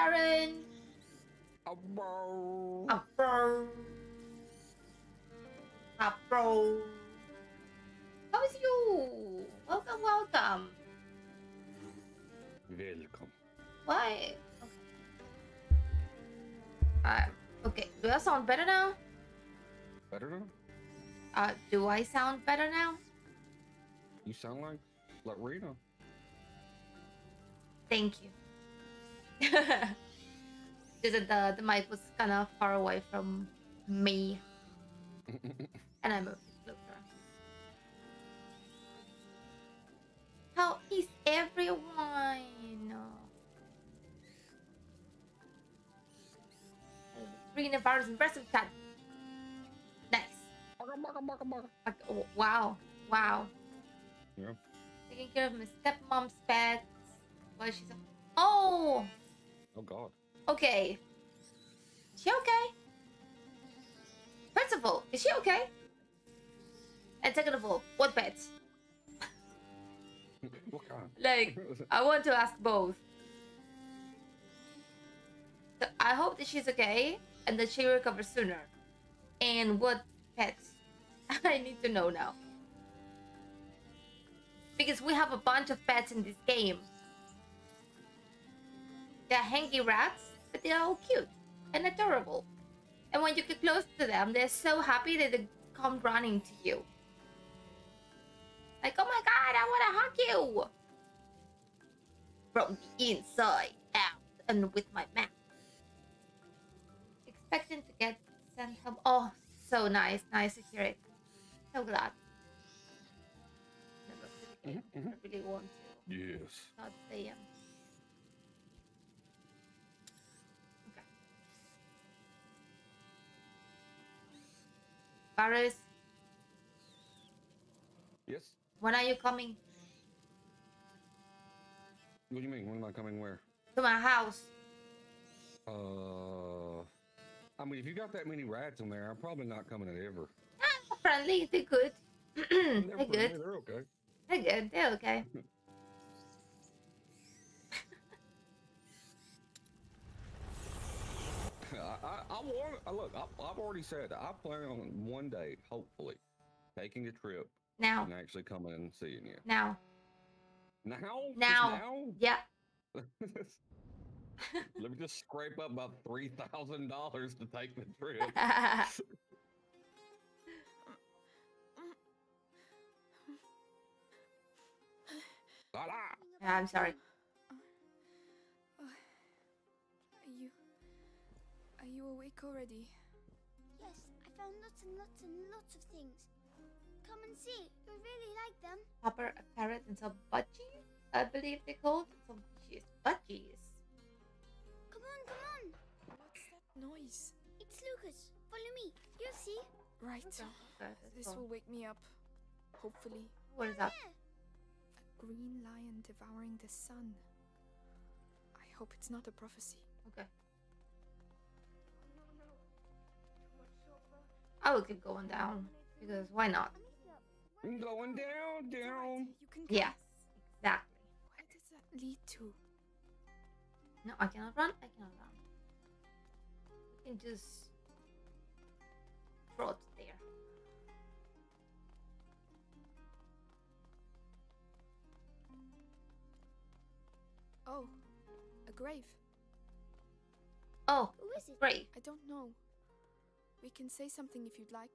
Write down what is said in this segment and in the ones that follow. Darren! Bro. How is you? Welcome, welcome. Welcome. Why? Okay. Okay. Do I sound better now? Do I sound better now? You sound like Rena. Thank you. Just the mic was kind of far away from me. And I moved it over. How is everyone? Rena virus and breast of cat. Nice. Wow. Wow. Yeah. Taking care of my stepmom's pets. Well, she's oh. Oh God. Okay. Is she okay? First of all, is she okay? And second of all, what pets? What kind? Like, I want to ask both. So I hope that she's okay and that she recovers sooner. And what pets? I need to know now. Because we have a bunch of pets in this game. They're hangy rats, but they're all cute and adorable. And when you get close to them, they're so happy that they come running to you. Like, oh my God, I want to hug you! From the inside out and with my mouth. Expecting to get sent home. Oh, so nice. Nice to hear it. So glad. I really want to. Yes. Not the Paris. Yes? When are you coming? What do you mean? When am I coming where? To my house. I mean, if you got that many rats in there, I'm probably not coming at ever. Ah, friendly. They're good. They're good. They're okay. They're good. They're okay. I've already said I plan on one day, hopefully, taking a trip now and actually coming and seeing you. Now. Now? Now? Yeah. Let me just scrape up about $3,000 to take the trip. I'm sorry. Are you awake already? Yes, I found lots and lots and lots of things. Come and see, you really like them. Pepper, a carrot, and some budgies, I believe they're called. Some budgies. Come on, come on. What's that noise? It's Lucas. Follow me, you'll see. Right. Okay. This will wake me up, hopefully. What is that? A green lion devouring the sun. I hope it's not a prophecy. Okay. I will keep going down because why not? I'm going down, down. Yes, exactly. Where does that lead to? No, I cannot run. I cannot run. You can just trot there. Oh, a grave. Oh, who is it? Grave. I don't know. We can say something if you'd like.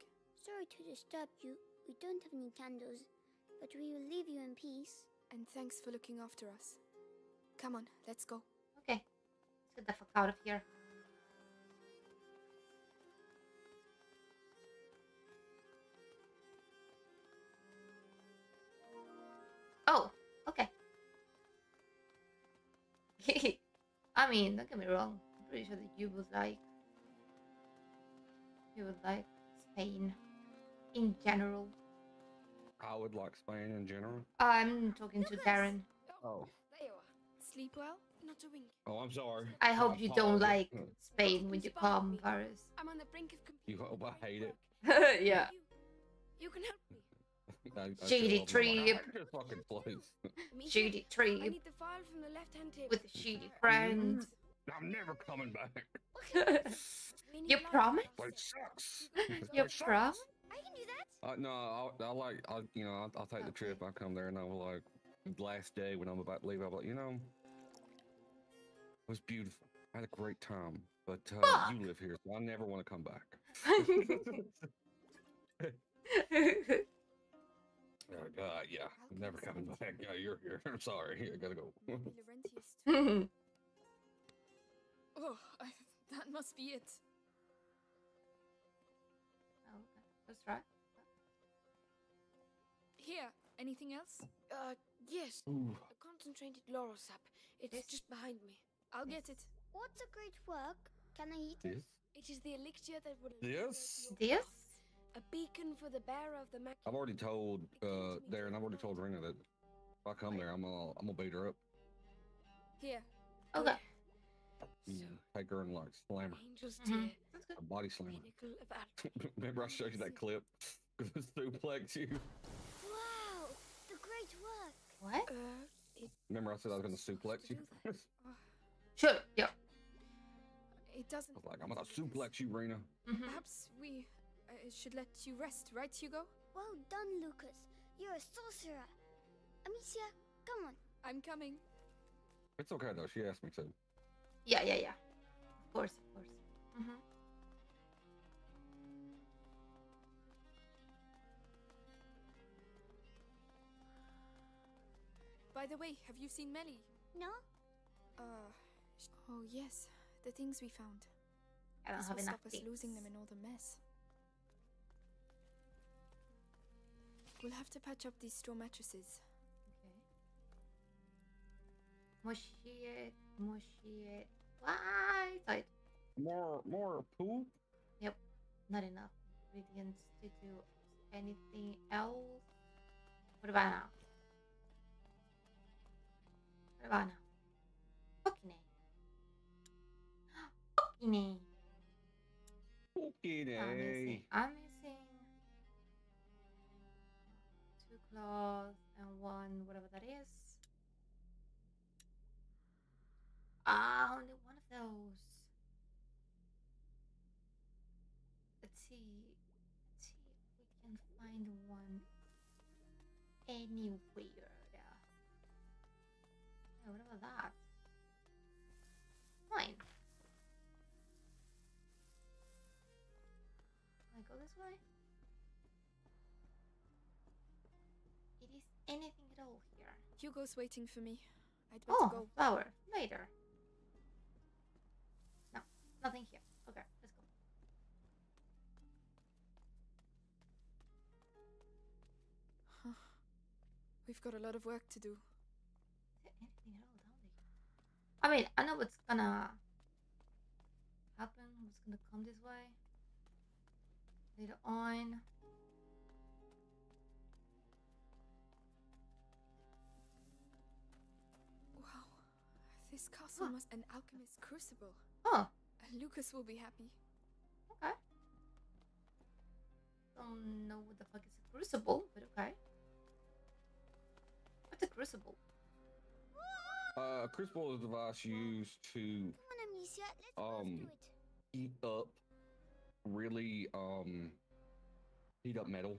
Sorry to disturb you. We don't have any candles, but we will leave you in peace. And thanks for looking after us. Come on, let's go. Okay. Let's get the fuck out of here. Oh, okay. I mean, don't get me wrong. I'm pretty sure that you would like... You would like Spain in general. I would like Spain in general. I'm talking to Darren. Oh, there you are. Sleep well, not a wink. Oh, I'm sorry. I hope you don't like Spain when you come, Paris. I'm on the brink of you hope I hate it. Yeah. You can help me. Shady trip. Shady trip. With a shady friend. I'm never coming back. You promise? But it sucks. You promise? I can do that. No, I'll take the trip. I'll come there and I'll like last day when I'm about to leave. I'll be like, you know, it was beautiful. I had a great time, but you live here, so I never want to come back. Yeah, I'm never coming back. Yeah, you're here. I'm sorry. I gotta go. Oh, that must be it. Oh, that's right. Here, anything else? Yes. Ooh. A concentrated laurel sap. It's just behind me. I'll get it. What's a great work? Can I eat it? It is the elixir that would... This? A beacon for the bearer of the... I've already told, Darren, I've already told Rena that if I come there, I'm gonna beat her up. Here. Okay. So, take her and like slam her. A body slam her. Remember I showed you that clip? Because it's suplex you. Wow, the great work. What? Remember I said I was going to suplex you? Sure, yeah. It doesn't... I was like, I'm going to suplex you, Rena. Perhaps we should let you rest, right, Hugo? Well done, Lucas. You're a sorcerer. Amicia, come on. I'm coming. It's okay, though. She asked me to. Yeah. Of course, of course. By the way, have you seen Melly? No. Oh yes, the things we found. I don't have enough things. Stop us losing them in all the mess. We'll have to patch up these straw mattresses. Okay. Mushy it. Why? Right. More poo? Yep. Not enough ingredients to do anything else. What about now? Pokine. I'm missing 2 claws and 1, whatever that is. Only 1 of those. Let's see if we can find 1 anywhere. Yeah, what about that? Fine. Can I go this way? It is anything at all here. Hugo's waiting for me. I'd better go. Flower. Later. No, nothing here. Okay, let's go. Huh. We've got a lot of work to do. Is there anything at all down there? I mean, I know what's gonna happen. What's gonna come this way later on. This castle must an alchemist's crucible. Oh. Lucas will be happy. Okay. Don't know what the fuck is a crucible, but okay. What's a crucible? A crucible is a device used to... Come on, Amicia. Let's heat up, really, heat up metal.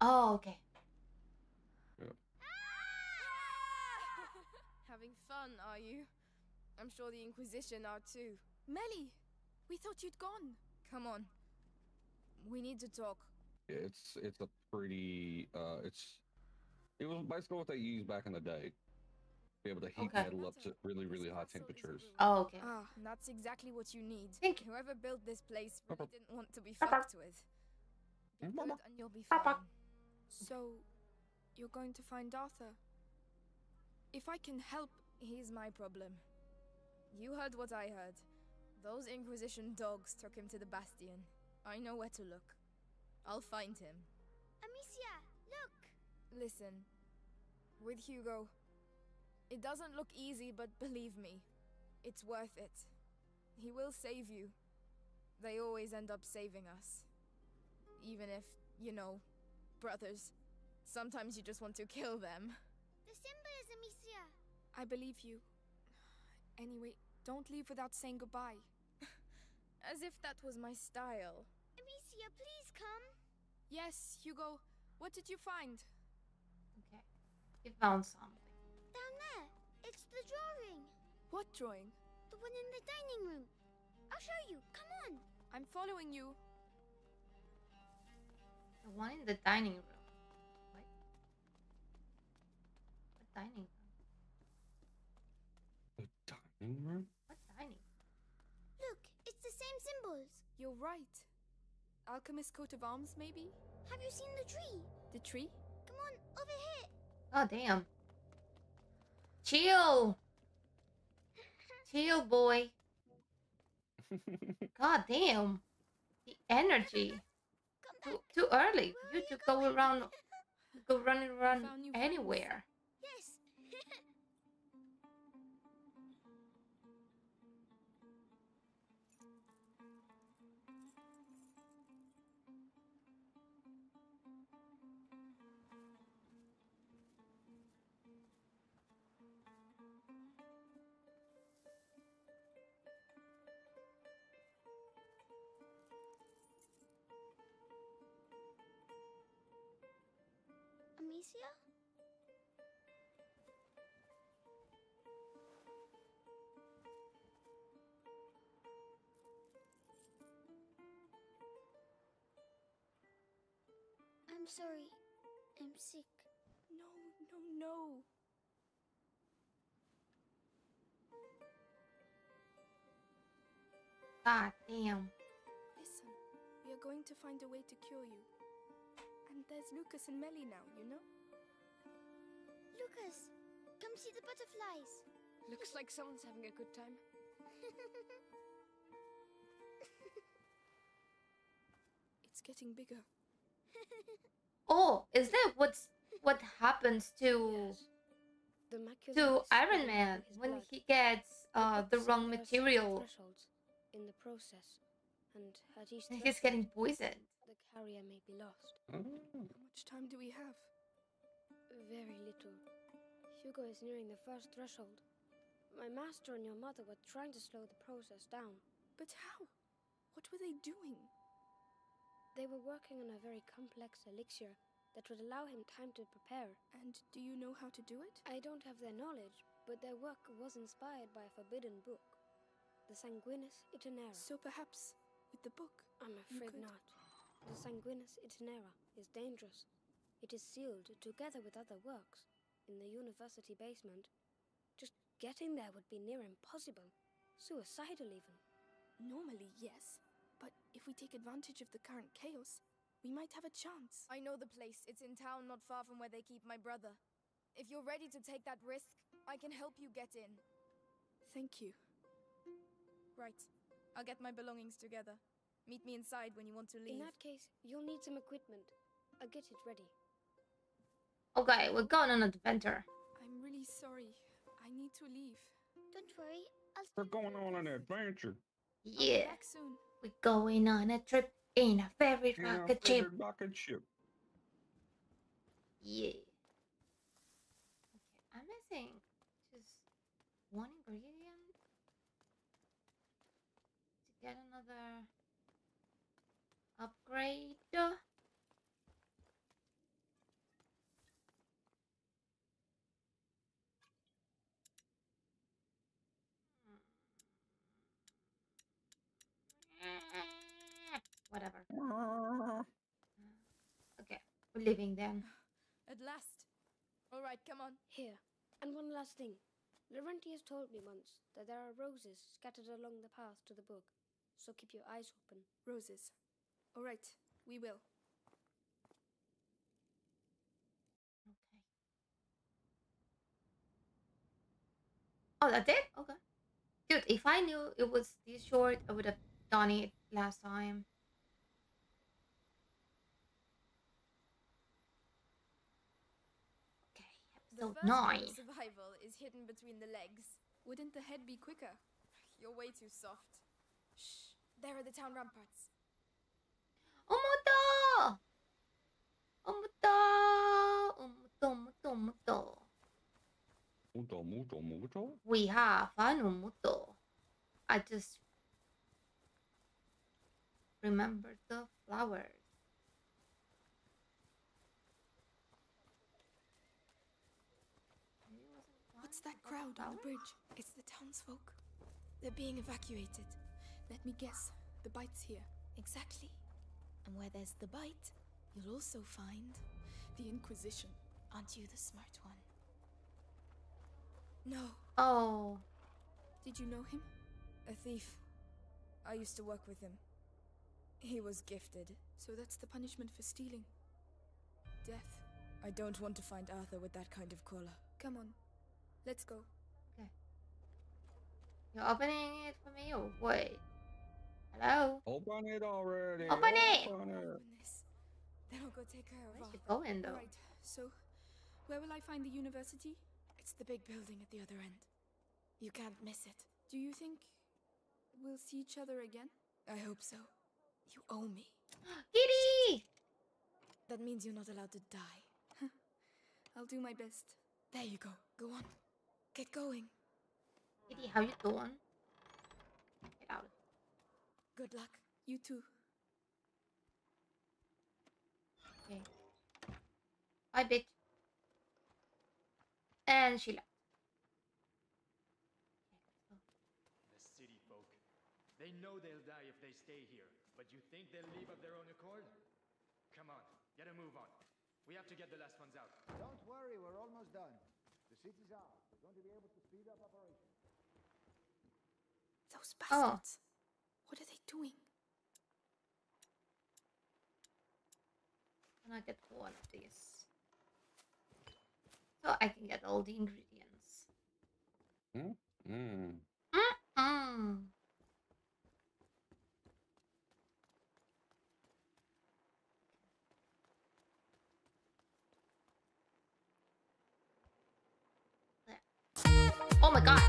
Oh, okay. Having fun, are you? I'm sure the Inquisition are too. Melly, we thought you'd gone. Come on, we need to talk. It's a pretty it was basically what they used back in the day. Be able to heat metal up to really high temperatures. Oh, okay. That's exactly what you need. Thank you. Whoever built this place really didn't want to be fucked with. Be good and you'll be fine. So, you're going to find Arthur. If I can help, he's my problem. You heard what I heard. Those Inquisition dogs took him to the Bastion. I know where to look. I'll find him. Amicia, look! Listen. With Hugo, it doesn't look easy, but believe me, it's worth it. He will save you. They always end up saving us. Even if, you know, brothers, sometimes you just want to kill them. The symbol is Amicia. I believe you. Anyway, Don't leave without saying goodbye. As if that was my style. Amicia, please come. Yes, Hugo. What did you find? Okay. You found something. Down there. It's the drawing. What drawing? The one in the dining room. I'll show you. Come on. I'm following you. The one in the dining room. What? What dining room? The dining room? What dining room? Look, it's the same symbols. You're right. Alchemist coat of arms, maybe? Have you seen the tree? The tree? Come on, over here. Oh, damn. Chill. Chill, boy. God damn. The energy. Too early. You to go around, go running around anywhere. Yes. Amicia? I'm sorry. I'm sick. No, no, no. God damn. Listen, we are going to find a way to cure you. And there's Lucas and Melly now, you know? Lucas, come see the butterflies. Looks like someone's having a good time. It's getting bigger. Oh, is that what happens to Iron Man when he gets the wrong material? In the process, and he's getting poisoned. The carrier may be lost. Oh. How much time do we have? Very little. Hugo is nearing the first threshold. My master and your mother were trying to slow the process down. But how? What were they doing? They were working on a very complex elixir that would allow him time to prepare. And do you know how to do it? I don't have their knowledge, but their work was inspired by a forbidden book. The Sanguinis Itinera. So perhaps with the book? I'm afraid not. The Sanguinis Itinera is dangerous. It is sealed, together with other works, in the university basement. Just getting there would be near impossible. Suicidal, even. Normally, yes. But if we take advantage of the current chaos, we might have a chance. I know the place. It's in town, not far from where they keep my brother. If you're ready to take that risk, I can help you get in. Thank you. Right. I'll get my belongings together. Meet me inside when you want to leave. In that case, you'll need some equipment. I'll get it ready. Okay, we're going on an adventure. I'm really sorry. I need to leave. Don't worry. We're going on an adventure. Yeah. Back soon. We're going on a trip in a very rocket ship. Yeah. Okay, I'm missing just one ingredient to get another upgrade. Whatever. Okay, we're leaving then. At last. All right, come on. Here. And one last thing. Laurentius told me once that there are roses scattered along the path to the book. So keep your eyes open. Roses. All right, we will. Okay. Oh, that's it? Okay. Dude, if I knew it was this short, I would have done it last time. Okay, episode 9. Survival is hidden between the legs. Wouldn't the head be quicker? You're way too soft. Shh, there are the town ramparts. Omoto! Omoto! Omoto, omoto, omoto. We have an omoto. I just remember the flowers. What's that crowd on the bridge? It's the townsfolk. They're being evacuated. Let me guess, the bite's here. Exactly. And where there's the bite, you'll also find the Inquisition. Aren't you the smart one? No. Oh. Did you know him? A thief. I used to work with him. He was gifted. So that's the punishment for stealing. Death. I don't want to find Arthur with that kind of collar. Come on. Let's go. Okay. You're opening it for me or what? Hello? Open it already. Open it! Open this. Then I'll go take care of Arthur. Where's she going though? Right. So, where will I find the university? It's the big building at the other end. You can't miss it. Do you think we'll see each other again? I hope so. You owe me. Kitty! That means you're not allowed to die. I'll do my best. There you go. Go on. Get going. Kitty, how you doing? Get out. Good luck. You too. Okay. Bye, bitch. And she left. The city folk. They know they'll die if they stay here. But you think they'll leave of their own accord? Come on, get a move on. We have to get the last ones out. Don't worry, we're almost done. The city's out. We're going to be able to speed up operations. Those bastards. Oh. What are they doing? Can I get all of this? So I can get all the ingredients. Oh my god!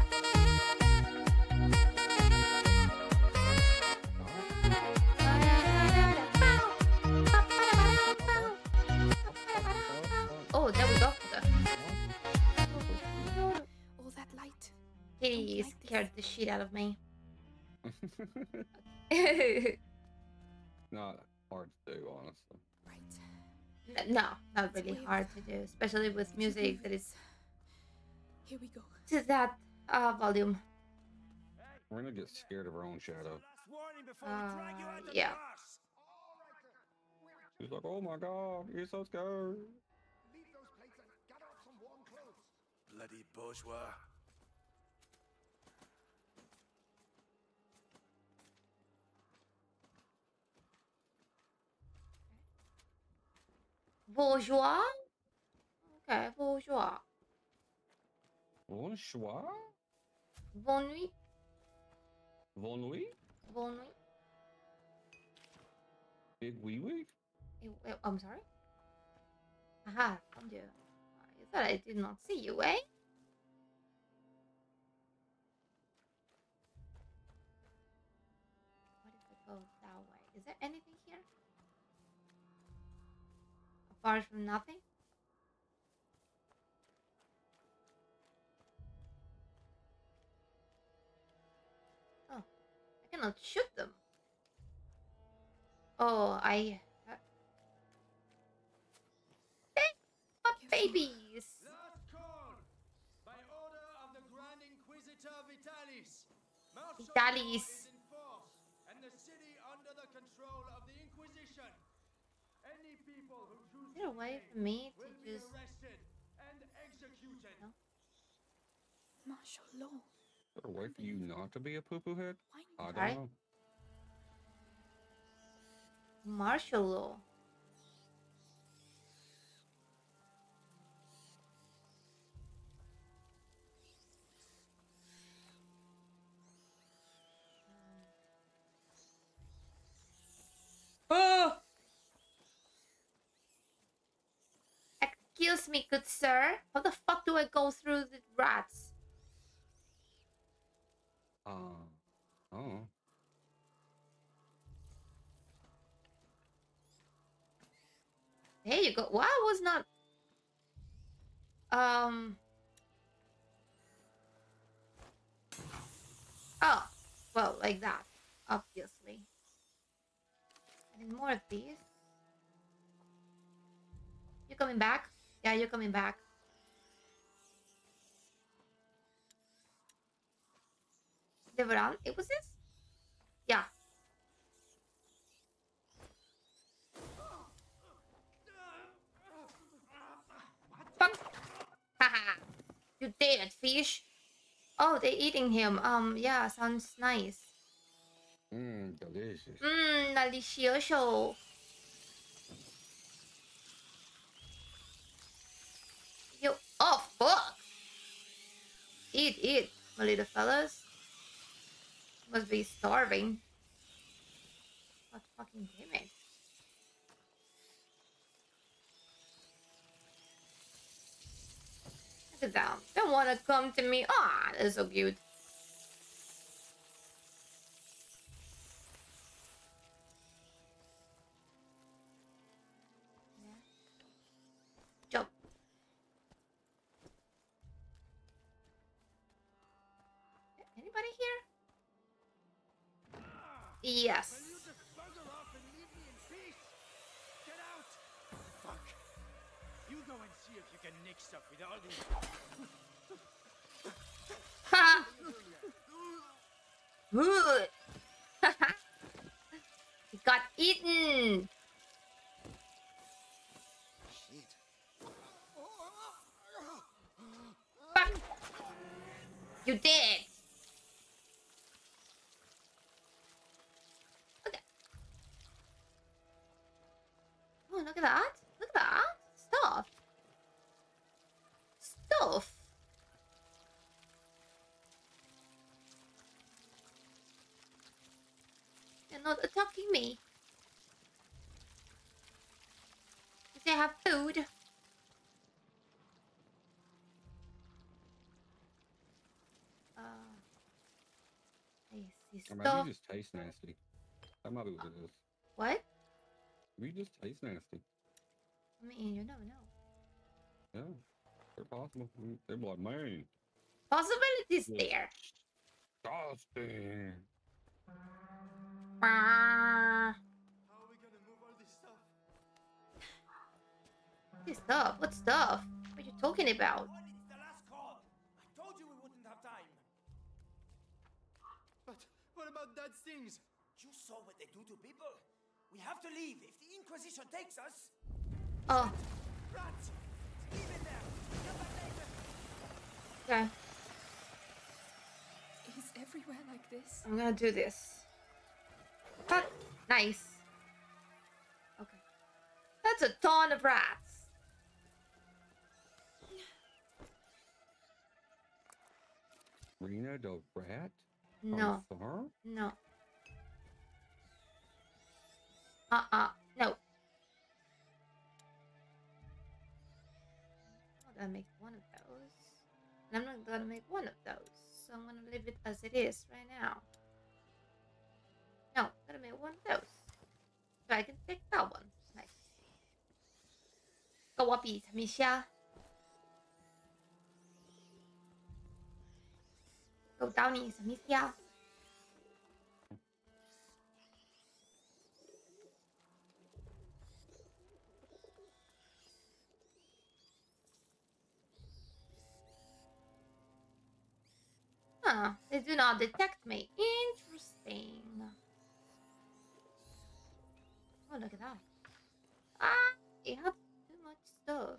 Oh, there we go. All that light. He scared the shit out of me. Not hard to do, honestly. Right. No, not really hard to do, especially with music that is. Here we go. To that volume. We're gonna get scared of our own shadow. Yeah. She's like, oh my god, you're so scared. Leave those plates and gather up some warm clothes. Bloody bourgeois. Bourgeois? Okay, bourgeois. Bonsoir? Bonne nuit. Bonne nuit? Bonne nuit. Big wee wee? I'm sorry? Aha, found you. You thought I did not see you, eh? What if we go that way? Is there anything here? Apart from nothing? I cannot shoot them. Oh, I... Thank my babies! Last call! By order of the Grand Inquisitor Vitalis, Martial is in force and the city under the control of the Inquisition. Any people who choose to away from me will be just... arrested and executed. No. Martial law. Is there a way for you not to be a poo-poo head? I don't know. Martial law. Oh! Excuse me, good sir. How the fuck do I go through the rats? Oh. There you go. Wow, I was not. Oh. Well, like that, obviously. I need more of these. You coming back? Yeah, you're coming back. Devoran, it was this? Yeah. Haha. You dead, fish. Oh, they're eating him. Yeah, sounds nice. Mmm, delicious. Mmm, delicioso. You... Oh, fuck! Eat, eat, my little fellas. Must be starving. God fucking damn it. Look at them. They want to come to me. Ah, they're so cute. Yes. Will you just bugger off and leave me in peace? Get out! Fuck. You go and see if you can mix up with all these. Ha! He got eaten. Shit. Fuck. You did. Look at that. Look at that. Stuff. Stuff. They're not attacking me. If they have food. I mean, stuff. You just taste nasty. That might be what it is. What? We just taste nasty. I mean, you never know. Yeah, they're possible. They're like, man. Possibilities there. Disgusting. How are we gonna move all this stuff? This stuff? What stuff? What are you talking about? It's the last call. I told you we wouldn't have time. But what about dead things? You saw what they do to people. We have to leave if the Inquisition takes us. Oh. Run! Leave it there. Come back later. Okay. He's everywhere like this. I'm gonna do this. But nice. Okay. That's a ton of rats. Rena the rat? No. No. No. I'm not gonna make one of those. And I'm not gonna make one of those. So I'm gonna leave it as it is right now. No, I'm gonna make one of those. So I can take that one. Nice. Go up, eat, Amicia. Go down, eat, Amicia. Huh, they do not detect me. Interesting. Oh, look at that. Ah, you have too much stuff.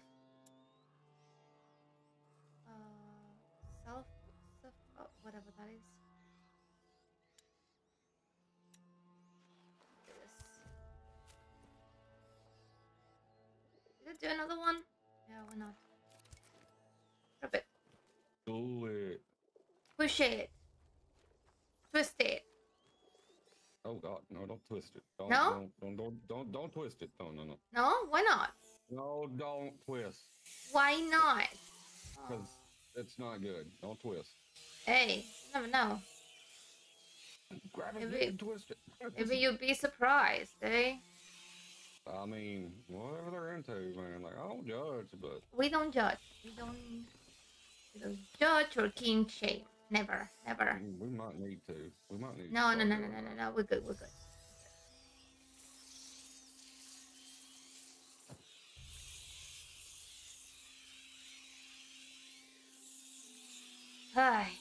Self, oh, whatever that is. Look at this. Did it do another one? Yeah, why not? Drop it. Do it. Push it. Twist it. Oh god, no, don't twist it. Don't, no? Don't twist it. No. No? Why not? No, don't twist. Why not? Because it's not good. Don't twist. Hey, you never know. Grab it and twist it. Maybe you'll be surprised, eh? I mean, whatever they're into, man. Like, I don't judge, but... We don't judge. We don't judge or king shame. Never, never. We might need to. We might need to. No. We're good, we're good.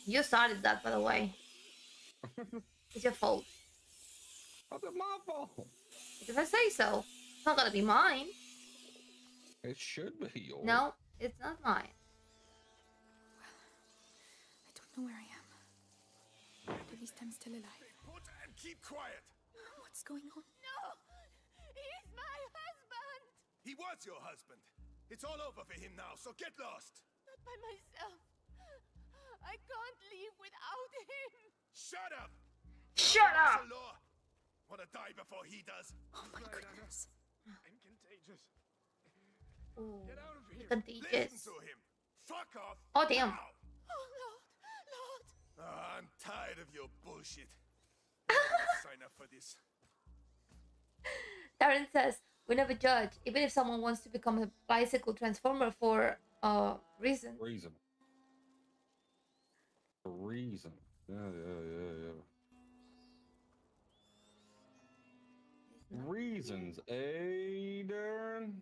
You started that, by the way. It's your fault. How's it my fault? Because I say so. It's not gonna be mine. It should be yours. No, it's not mine. I don't know where I am. At least I'm still alive. Report and keep quiet. What's going on? No! He's my husband! He was your husband. It's all over for him now, so get lost. Not by myself. I can't leave without him. Shut up! Shut up! Wanna die before he does? Oh my goodness! I'm contagious. Ooh, get out of here! Contagious. Listen to him. Fuck off! Oh damn! Now. Oh Lord, Lord! Oh, I'm tired of your bullshit. Sign up for this. Darren says we never judge, even if someone wants to become a bicycle transformer for a reason. Reason. Yeah. Reasons, Darren.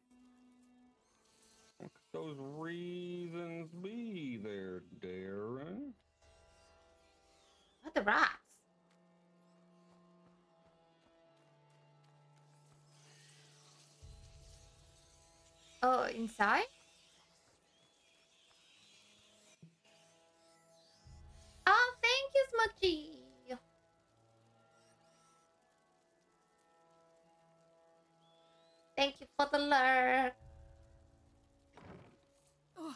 What could those reasons be there, Darren? What the rats? Oh, inside? Oh, thank you, Smudgy. Thank you for the lurk. Oh,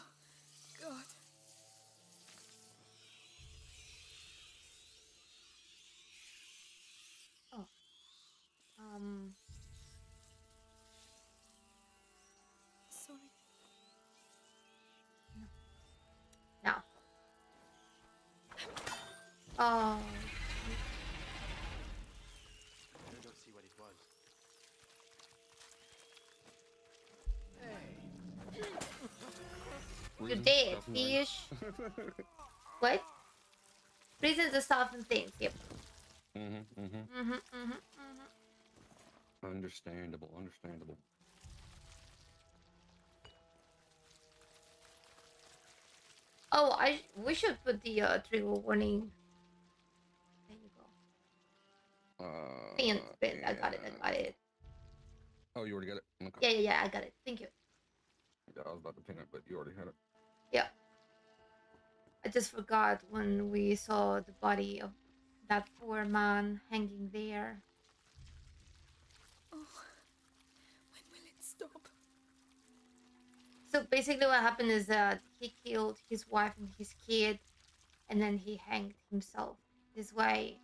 God. Oh. Sorry. No. No. Oh. I don't see what it was. Hey. You did, fish. What? Reasons to soften things. Yep. Mm-hmm. Understandable. Oh, we should put the trigger warning. There you go. Spin. Yeah. I got it. Oh, you already got it? Okay. Yeah, I got it. Thank you. Yeah, I was about to pin it, but you already had it. Yeah. I just forgot when we saw the body of that poor man hanging there. Oh, when will it stop? So basically what happened is that he killed his wife and his kid, and then he hanged himself. This way,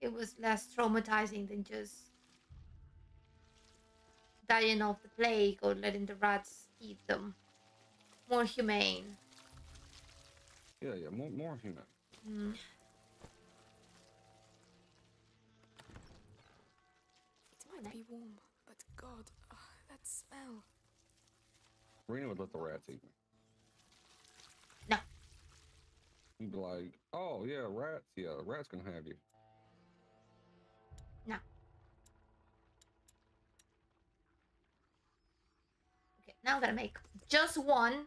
it was less traumatizing than just dying of the plague or letting the rats eat them. More humane. Yeah, more humane. Mm. It might be warm, but God, that smell. Rena would let the rats eat me. No. You'd be like, oh yeah, rats. Yeah, the rats gonna have you. No. Okay, now I'm gonna make just one.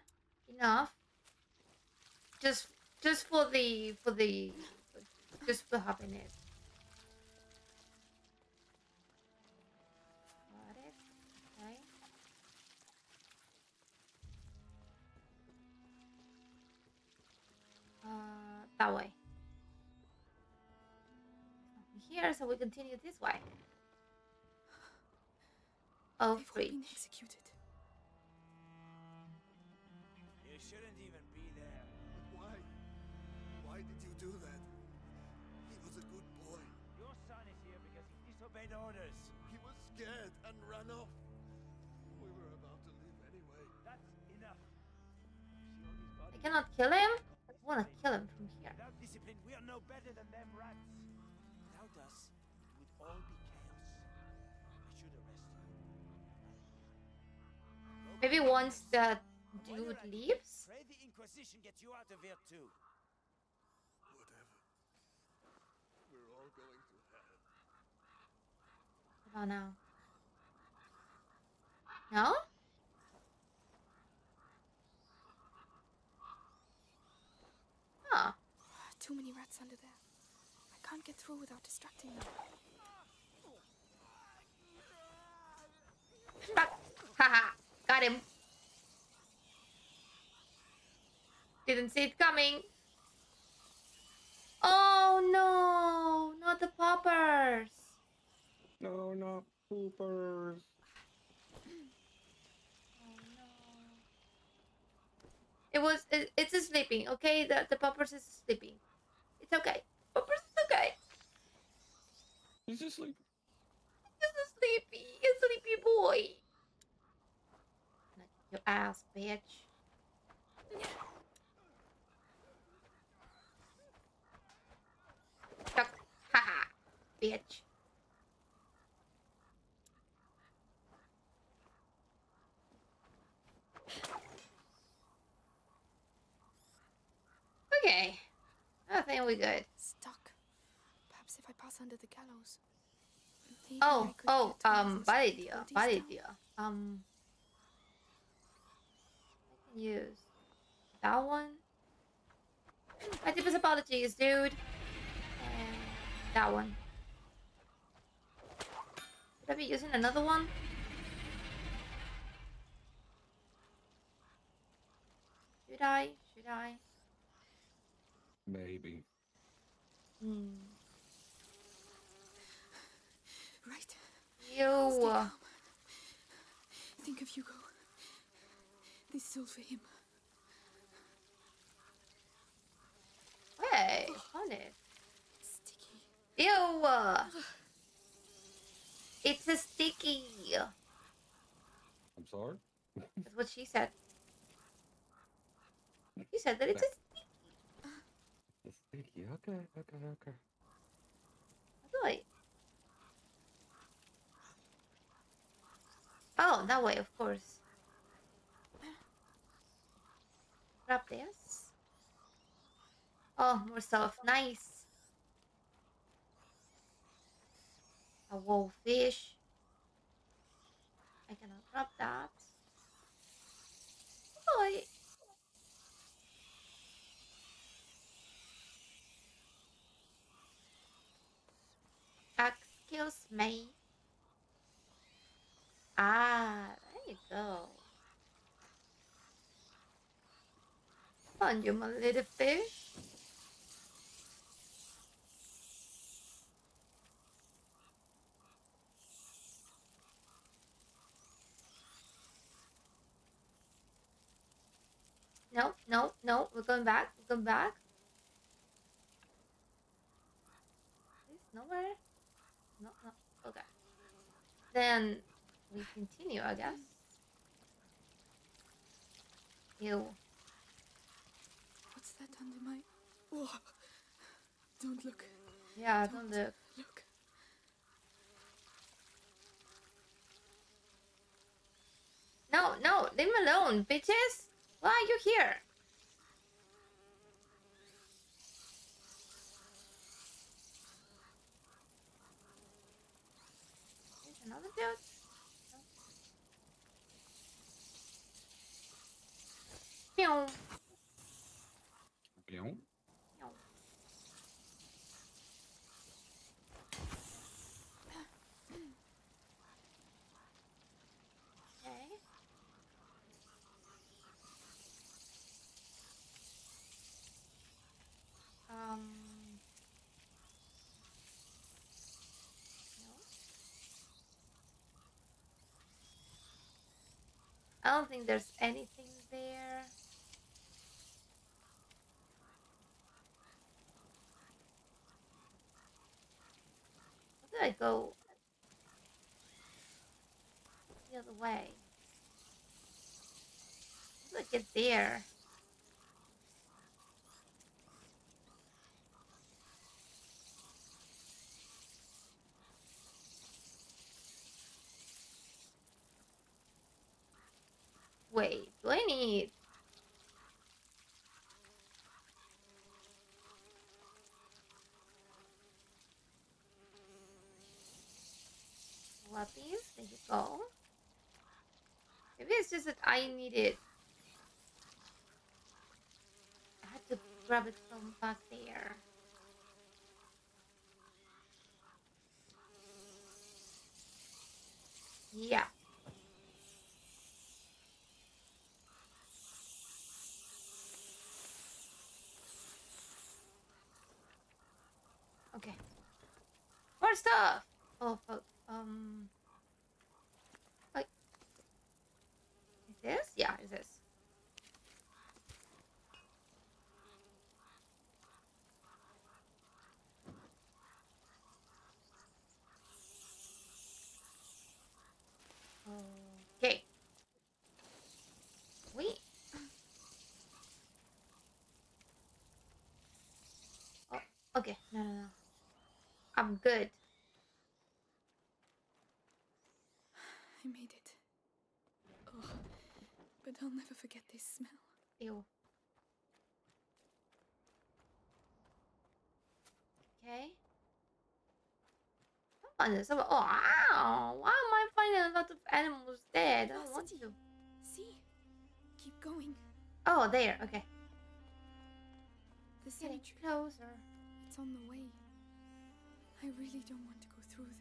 Enough. Just for happiness. That way. Here, so we continue this way. Oh, free. Executed. You shouldn't even be there. Why? Why did you do that? He was a good boy. Your son is here because he disobeyed orders. He was scared and ran off. We were about to leave anyway. That's enough. I cannot kill him. I want to kill him from here. Without discipline, we are no better than them rats. Without us, it would all be chaos. I should arrest you. Maybe once that dude leaves? Pray the Inquisition gets you out of here too. Oh no. No? Huh. Too many rats under there. I can't get through without distracting them. Haha, got him. Didn't see it coming. Oh no, not the poppers. No, not poopers. Oh no. It's a sleeping, okay? The poppers is sleeping. It's okay. Poppers is okay. He's just sleeping. He's a sleepy boy. Your ass, bitch. Haha, bitch. Okay. I think we're good. Stuck. Perhaps if I pass under the gallows. Bad idea. I can use that one. My deepest apologies, dude. And that one. Should I be using another one? Should I? Maybe. Hmm. Right. You think of Hugo. This is all for him. Hey, on it. Sticky. Ew. It's a sticky. I'm sorry. That's what she said. She said that it's a sticky. It's sticky. Okay. How do I? Oh, that way, of course. Grab this. Oh, more stuff. Nice. A wolf fish. I cannot grab that. Oh, excuse me. Ah, there you go. Come on, you my little fish. No, we're going back. There's nowhere. No, okay. Then we continue, I guess. Ew. What's that under my... Whoa. Don't look. Yeah, don't look. Look. No, leave me alone, bitches. Why are you here? There's another dude. Meow. Meow. Meow. Okay. No. I don't think there's anything there. I go the other way. Look at there. Wait, do I need? There you go. Maybe it's just that I need it. I had to grab it from back there. Yeah. Okay. More stuff! Oh, fuck. Wait. Is this? Yeah, is this. Okay. Wait. Oh, okay. No, no, no. I'm good. I made it. Oh, but I'll never forget this smell. Ew. Okay. Come on, someone. Oh, ow! Why am I finding a lot of animals dead? I don't want to. See? Keep going. Oh, there. Okay. The cemetery. Getting closer. It's on the way. I really don't want to go through there.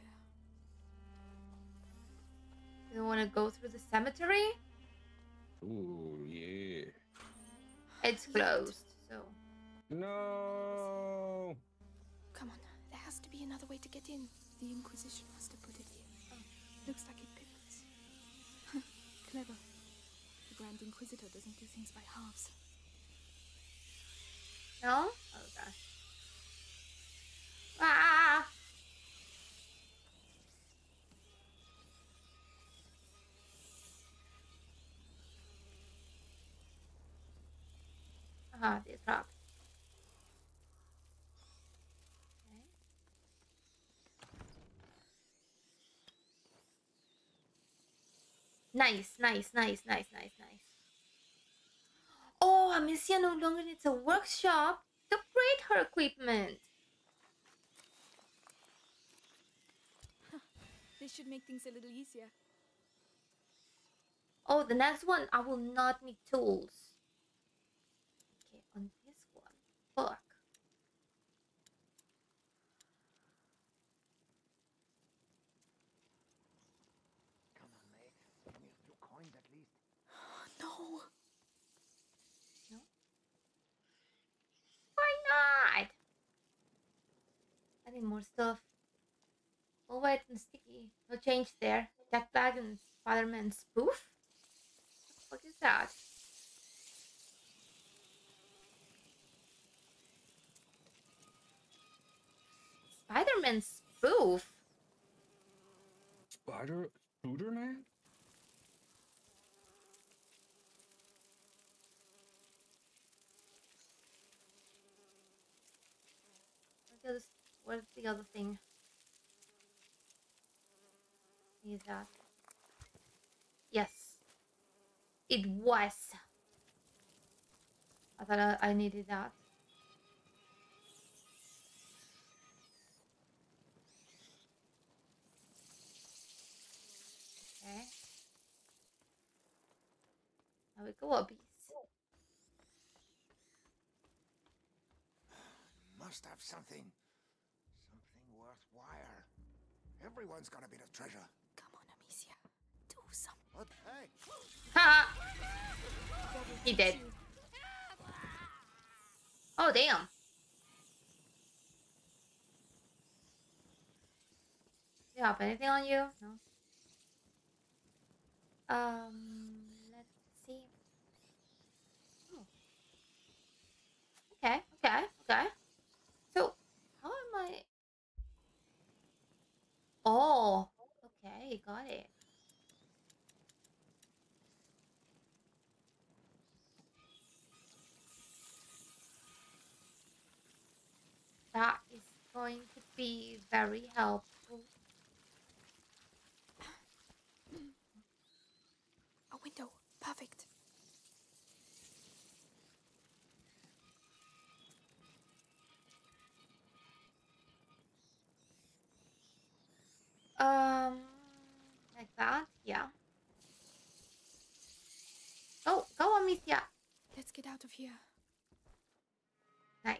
You don't want to go through the cemetery? Ooh, yeah. It's closed, so... No! Come on, there has to be another way to get in. The Inquisition must have put it here. Oh. Looks like it pivots. Clever. The Grand Inquisitor doesn't do things by halves. No? Oh, gosh. Ah! Ah, the trap. Okay. Nice, nice, nice, nice, nice, nice. Oh, Amicia no longer needs a workshop to upgrade her equipment. This should make things a little easier. Oh, the next one, I will not need tools. Okay, on this one. Fuck. Come on, mate. Give me a few coins at least. No. No? Why not? I need more stuff. All wet and sticky. No change there. Jack Black and Spider-Man spoof? What is that? Spider-Man spoof? Spider-Man? What's the other thing? Is that? Yes, it was. I thought I needed that. Okay. Now we go up. Must have something worthwhile. Everyone's got a bit of treasure. Ha! He did. Oh, damn. Do you have anything on you? No. Let's see. Oh. Okay, okay, okay. So, how am I... Oh, okay, got it. That is going to be very helpful. A window. Perfect. Like Yeah. Oh, go, Amicia. Let's get out of here. Nice.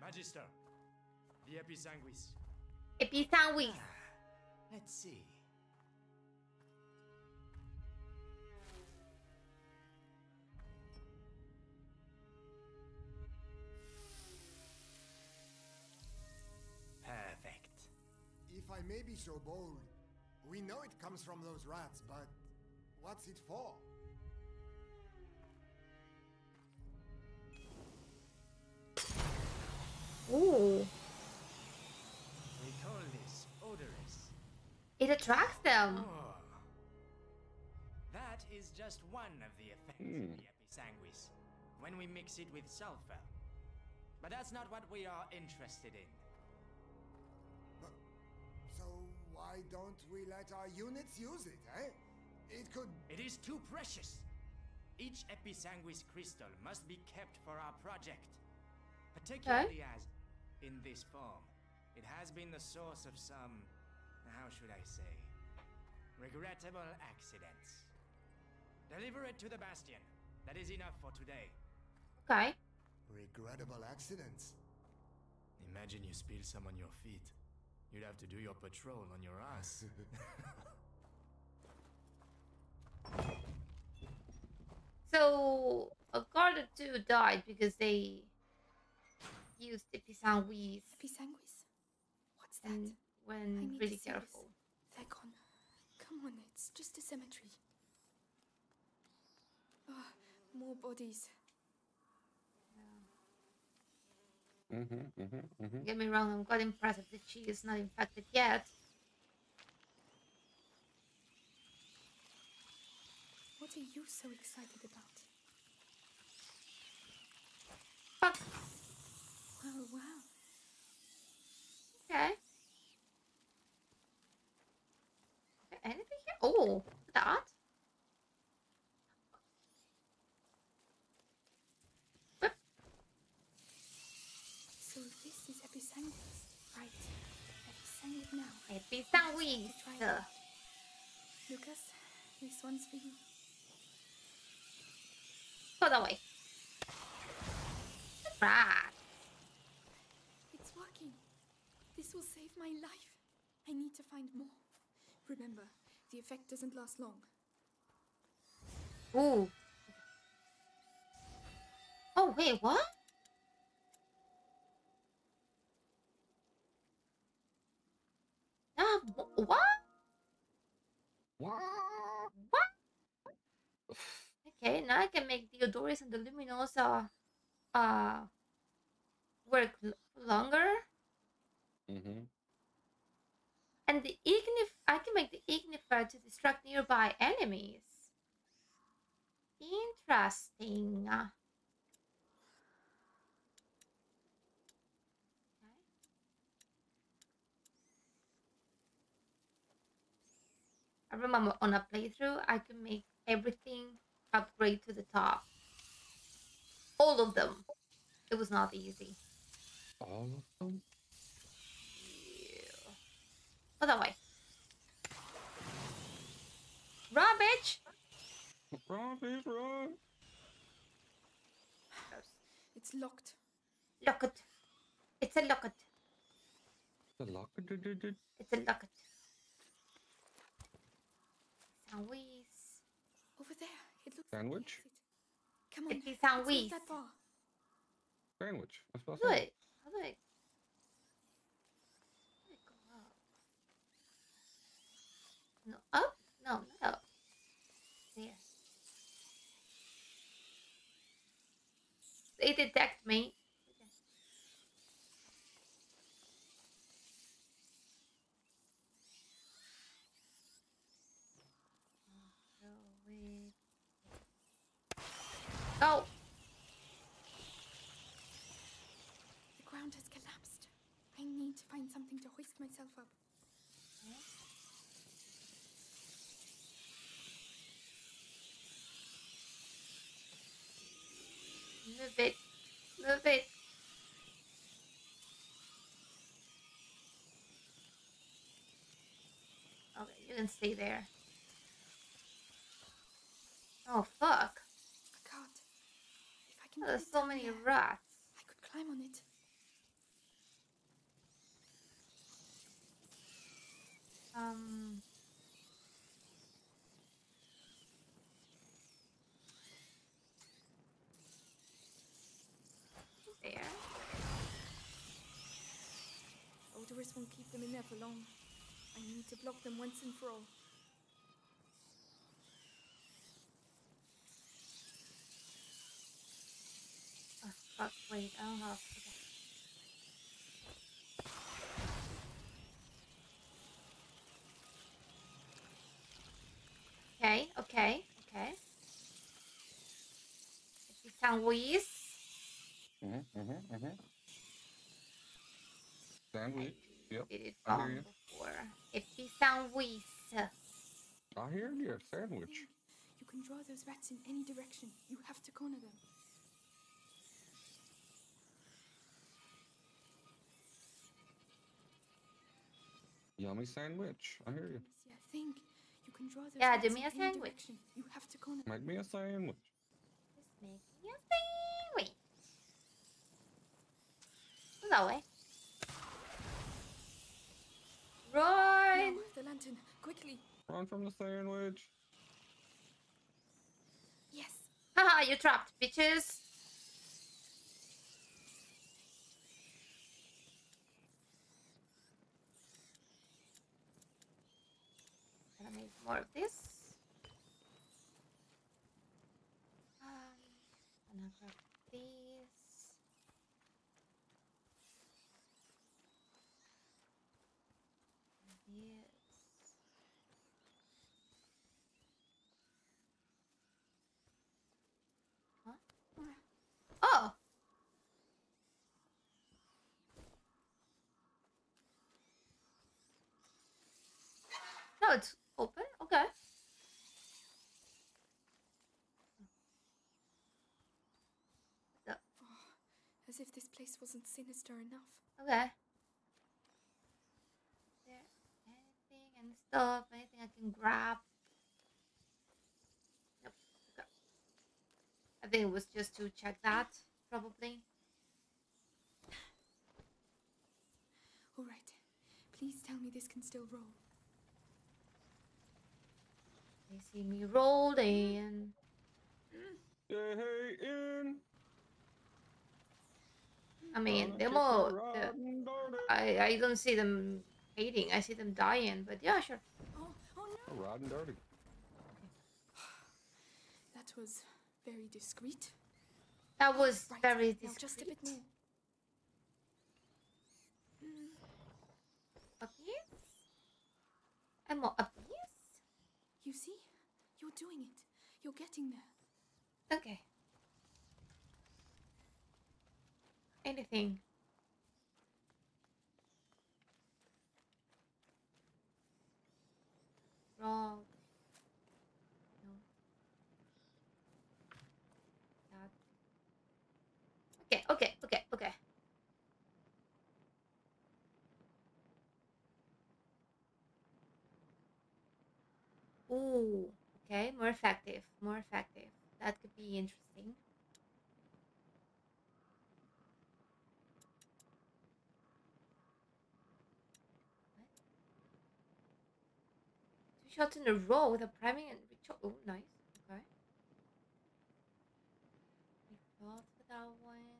Magister, the Episanguis. Episanguis. Let's see. Perfect. If I may be so bold, we know it comes from those rats, but what's it for? Ooh. We call this Odoris. It attracts them. Oh. That is just one of the effects of the Episanguis, when we mix it with sulfur. But that's not what we are interested in. So why don't we let our units use it, eh? It could... It is too precious. Each Episanguis crystal must be kept for our project. Particularly as, in this form, it has been the source of some, how should I say, regrettable accidents. Deliver it to the Bastion. That is enough for today. Okay. Regrettable accidents? Imagine you spill some on your feet. You'd have to do your patrol on your ass. So, a guard or two died because they... used Episanguis. Episanguis? What's that? And when really careful. Icon. Come on, it's just a cemetery. Oh, more bodies. Yeah. Don't get me wrong, I'm quite impressed that she is not infected yet. What are you so excited about? Fuck. Oh, wow. Okay. Is there anything here? Oh, that? So this is Episanguis, right? Episanguis now. Episanguis! Lucas, this one's for you. Put away. Right. This will save my life. I need to find more. Remember, the effect doesn't last long. Ooh. Oh, wait, what? What? What? What? Okay, now I can make the Odoris and the Luminosa work longer. And the Ignifer, I can make the Ignifer to distract nearby enemies. Interesting. Okay. I remember on a playthrough, I can make everything upgrade to the top. All of them. It was not easy. All of them? Other way. Rubbish! Rubbish, run! It's locked. Lock it. It's a locket. It's a locket? It's a locket. Sandwich. Over there. It looks sandwich? Like come on. It's a sandwich. Sandwich. What's do it. I'll do it. No, up? No, not up. There. They detect me. Okay. Go! The ground has collapsed. I need to find something to hoist myself up. Okay. Move Didn't stay there. Oh fuck! I can't. If I can oh, there's so many rats. I could climb on it. There. Odoris won't keep them in there for long. I need to block them once and for all. Oh, fuck, wait, I don't know. Okay, okay, okay. Sanguinis. Sanguinis, yep. Did it I hear you. Before. Episanguis. I hear you, sandwich. You can draw those rats in any direction. You have to corner them. Yummy sandwich. I hear you. Yeah, think. You can draw those yeah, do me a sandwich. You have to corner them. Make me a sandwich. Just make me a sandwich. That way. Run! No, the lantern, quickly! Run from the sandwich! Yes! Haha, you're trapped, bitches! I need more of this. I'm gonna grab these. It's open? Okay. Oh, as if this place wasn't sinister enough. Okay. Is there anything and stuff? Anything I can grab? Nope. Okay. I think it was just to check that, probably. Alright. Please tell me this can still roll. They see me rolled in. I mean, they're more. I don't see them hating. I see them dying. But yeah, sure. Oh no! Rotten dirty. Okay. That was very discreet. That was right. Very discreet. Now just a bit more. Up here. And more up here. You see? You're doing it. You're getting there. Okay. Anything. Wrong. No. That. Okay, okay, okay, okay. Ooh, okay, more effective, more effective. That could be interesting. What? 2 shots in a row with a priming and ritual. Oh, nice. Okay. We fought for that one.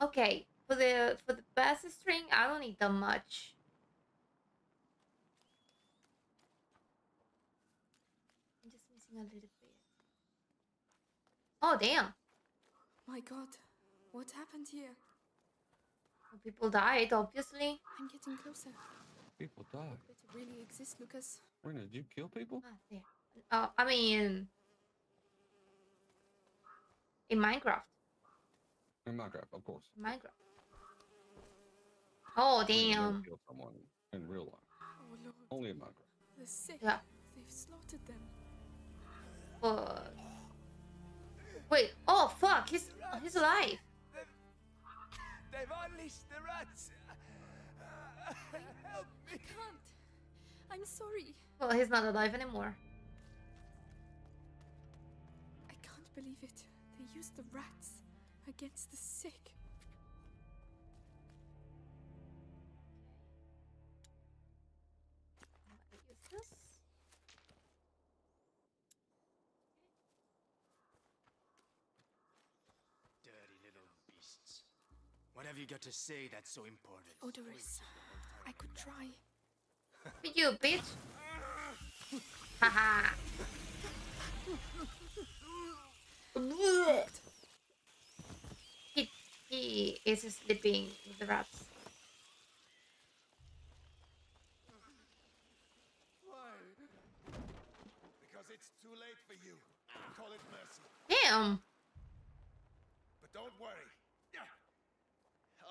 Okay. For the bass string, I don't need that much. I'm just missing a little bit. Oh damn! My God, what happened here? Well, people died, obviously. I'm getting closer. People died. It really exists, Lucas. Rena, did you kill people? Ah, there. I mean, in Minecraft. In Minecraft, of course. Minecraft. Oh damn! Kill someone in real life. Oh, Lord. Only in Minecraft. The sick. Yeah. They've slaughtered them. Fuck. Wait. Oh fuck! He's alive. They've unleashed the rats. Help me. I can't. I'm sorry. Well, he's not alive anymore. I can't believe it. They used the rats against the sick. What have you got to say that's so important? Odoris, I could try. You bitch! Haha! He is sleeping with the rats. Why? Because it's too late for you. Call it mercy. Damn! But don't worry.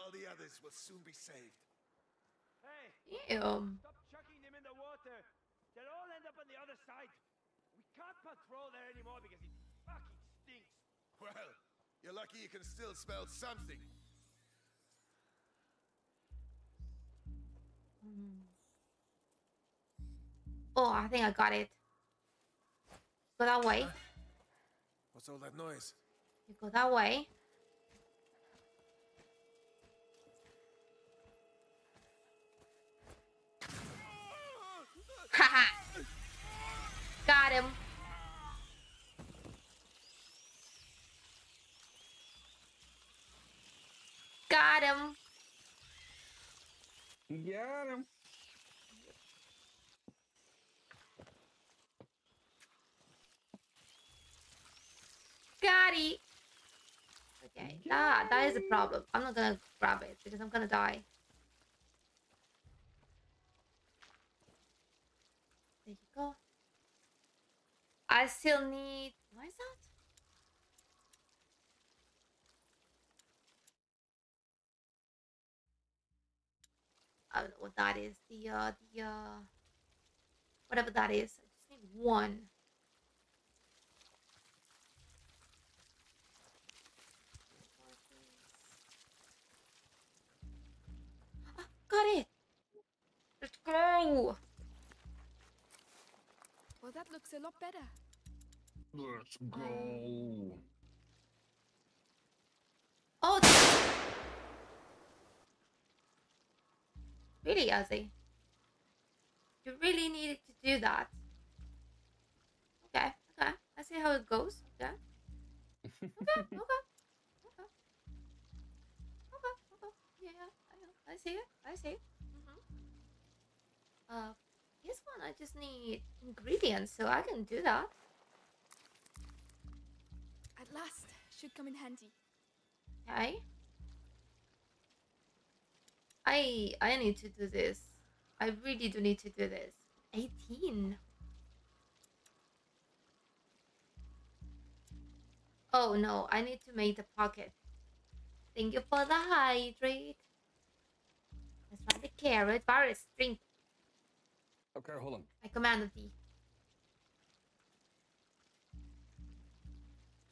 All the others will soon be saved. Hey! Damn. Stop chucking them in the water. They'll all end up on the other side. We can't patrol there anymore because it fucking stinks. Well, you're lucky you can still smell something. Oh, I think I got it. Go that way. What's all that noise? You go that way. Haha! Got him. Got him. Got him. Got it. Okay. Ah, that is the problem. I'm not gonna grab it because I'm gonna die. There you go. I still need... What is that? I don't know what that is. Whatever that is. I just need one. Oh, got it! Let's go! Well, that looks a lot better. Let's go. Oh, really, Ozzy? You really needed to do that. Okay, okay. Let's see how it goes. Okay. Okay, okay. Okay. Okay, okay. Yeah, I know. I see it. I see it. Mm-hmm. This one, I just need ingredients, so I can do that. At last, should come in handy. Okay. I need to do this. I really do need to do this. 18. Oh no, I need to make the pocket. Thank you for the hydrate. Let's run the carrot. Virus, drink. Okay, hold on. I commanded thee.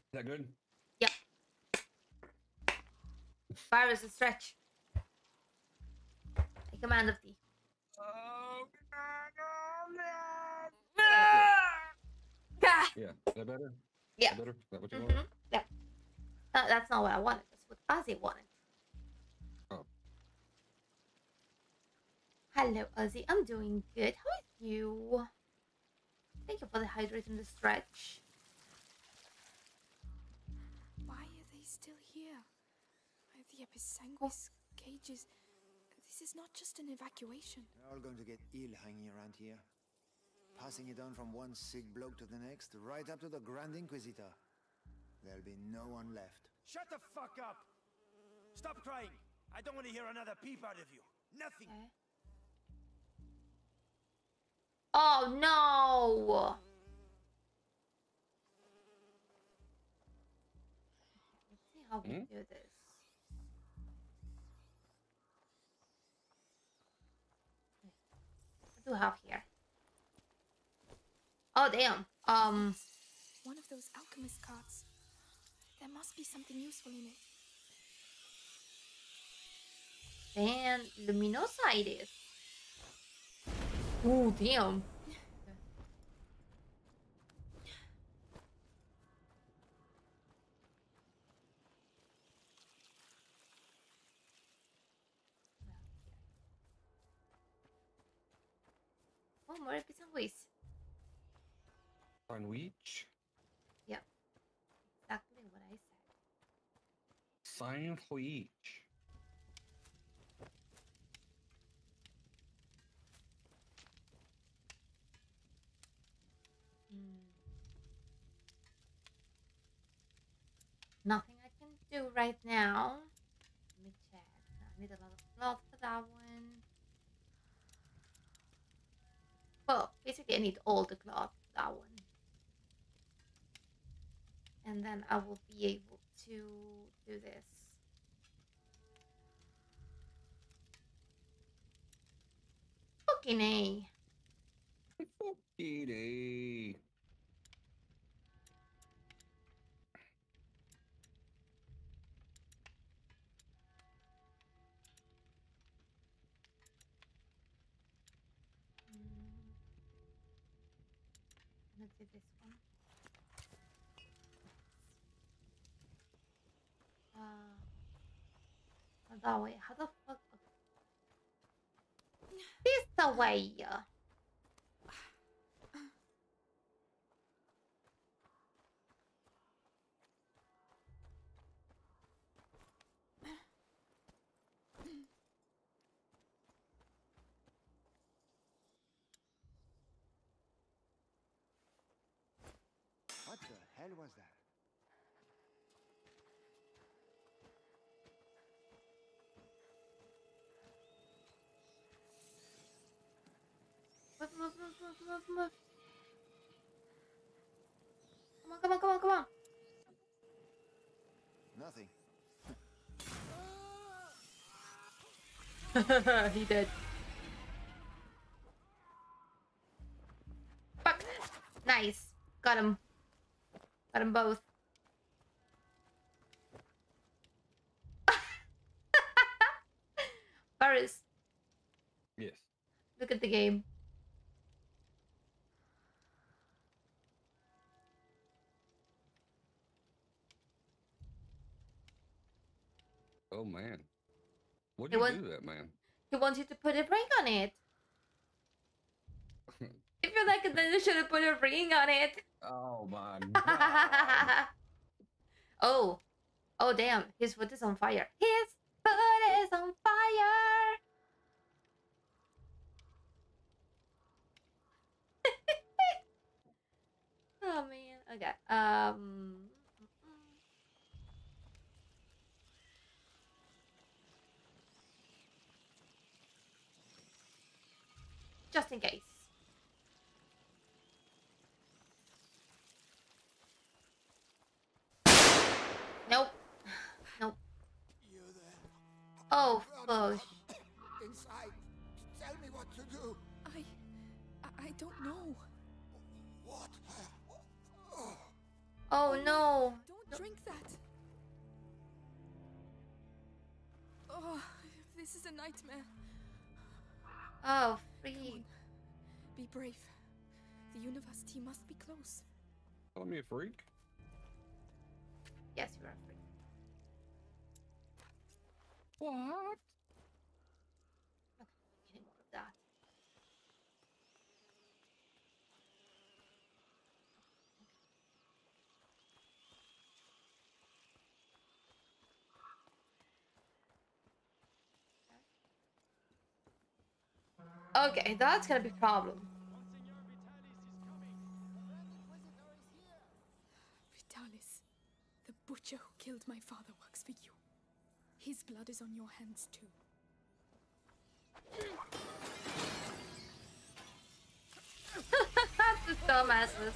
Is that good? Yeah. Virus, a stretch. I commanded thee. Oh, God. Yeah, is that better? Yeah. Is that better? Is that what you wanted? Yeah. No, that's not what I wanted. That's what Ozzy wanted. Hello, Ozzy. I'm doing good. How are you? Thank you for the hydrate and the stretch. Why are they still here? The Episanguis cages. This is not just an evacuation. They're all going to get ill hanging around here. Passing it on from one sick bloke to the next, right up to the Grand Inquisitor. There'll be no one left. Shut the fuck up! Stop crying! I don't want to hear another peep out of you. Nothing! Okay. Oh no! Let's see how we do this. What do I have here? Oh damn! One of those alchemist cards. There must be something useful in it. And Luminosa it is. Ooh, damn. Oh, more Episanguis. Sandwich. Yep. Exactly what I said. Sandwich. Nothing I can do right now. Let me check. I need a lot of cloth for that one. Well, basically I need all the cloth for that one. And then I will be able to do this. Fucking A. Fucking A. Do this one. That way. How the fuck? This the way. What was that? Move. Come on. Nothing. He did. Fuck. Nice. Got him. Got them both. Paris. Yes. Look at the game. Oh man. What do you do to that, man? He wanted to put a ring on it. I feel like then you should have put a ring on it. Oh my god. Oh damn, his foot is on fire. His foot is on fire. Oh man. Okay. Just in case. Nope. Oh, fuck. Inside. Tell me what to do. I don't know. What? Oh no. Don't drink that. Oh, this is a nightmare. Oh, free. Be brave. The university must be close. Call me a freak. Yes, you are free. What? I'm not gonna make any more of that. Okay, that's gonna be a problem. Vitalis. The butcher who killed my father works for you. His blood is on your hands too. The dumbasses.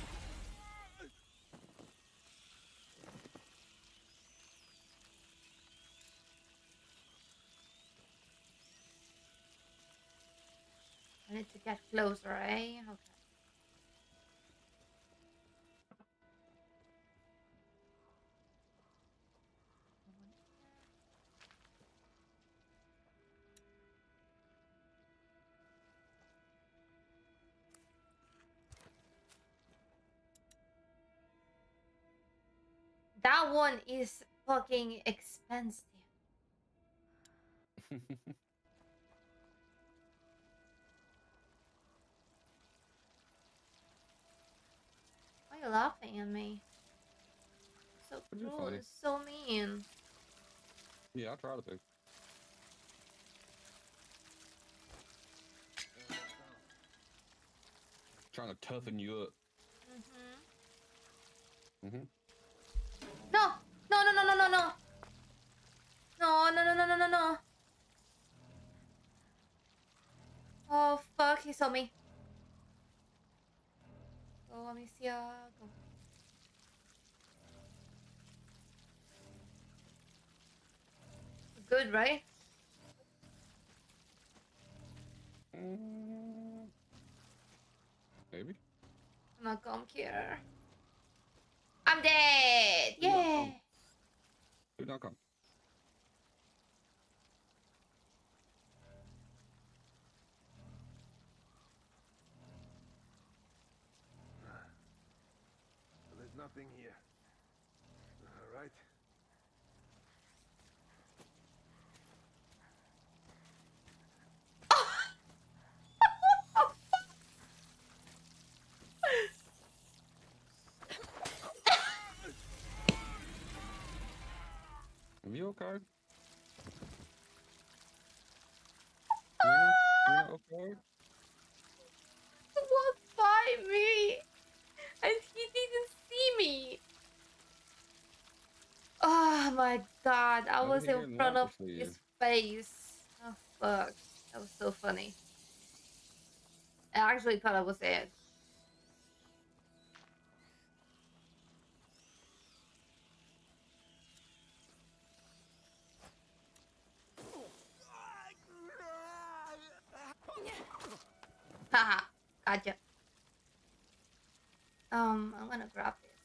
I need to get closer, eh? Okay. that one is fucking expensive. Why are you laughing at me? So cruel, it's so mean. Yeah, I try to think. Trying to toughen you up. Mm-hmm. Mm-hmm. No! No, no, no, no, no, no! No, no, no, no, no, no, no! Oh, fuck, he saw me. Go, Amicia, go. Good, right? Maybe. I'm not come here. I'm dead! Yeah! Do not come. There's nothing here. All right. Are you okay? Rena, okay? He walked by me, and he didn't see me. Oh my god, I was in front of his face. Oh fuck, that was so funny. I actually thought I was dead. Haha, gotcha. I'm gonna grab this.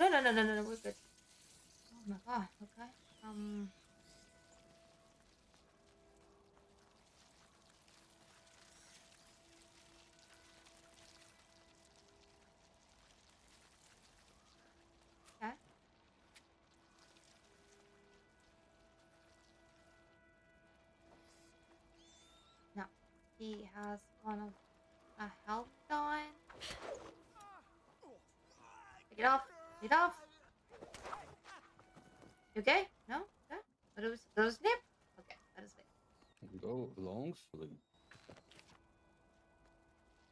No, no, no, no, no, no, we're good. Oh my god, okay. He has one of a health going. Get off! Get off! You okay? No? Okay. Let us nip. Okay, let us nip. Go long sleep.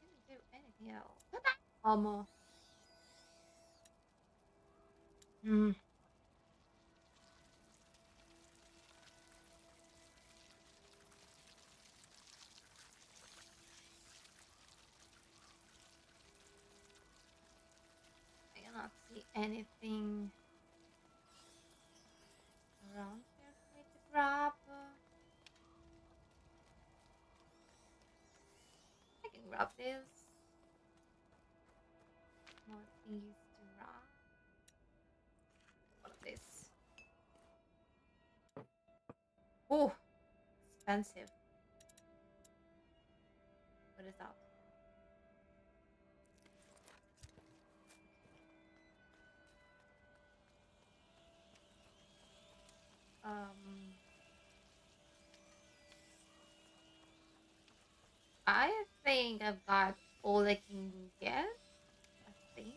Didn't do anything else. Almost. Hmm. Anything around here for me to grab? I can grab this. More things to grab. What's this? Oh, expensive. What is that? I think I've got all I can get. I think.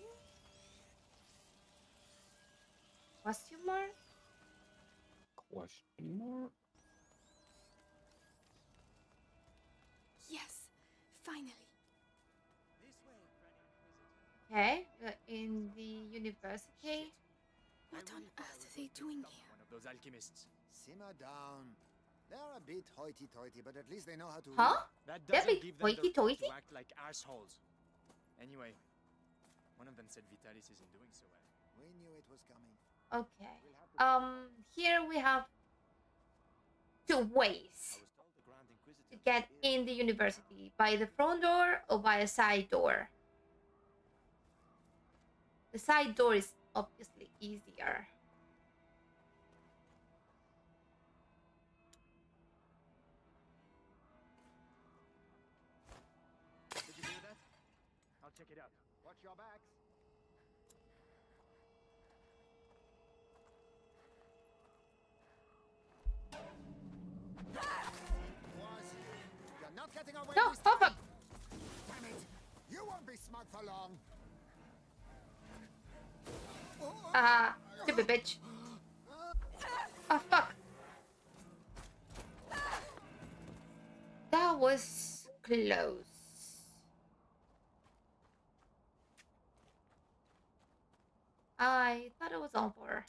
Question mark? Question mark? Yes, finally. Okay, we're in the university. What on earth are they doing here? Those alchemists. Simmer down. They're a bit hoity-toity, but at least they know how to. Huh? That doesn't give them the right to act like assholes. Anyway, one of them said Vitalis isn't doing so well. We knew it was coming. Okay. Here we have two ways to get in the university: by the front door or by a side door. The side door is obviously easier. Check it out. Watch your backs. getting away. No, stop it. Damn it. You won't be smug for long. Ah, stupid bitch. Oh, fuck. That was close. I thought it was over.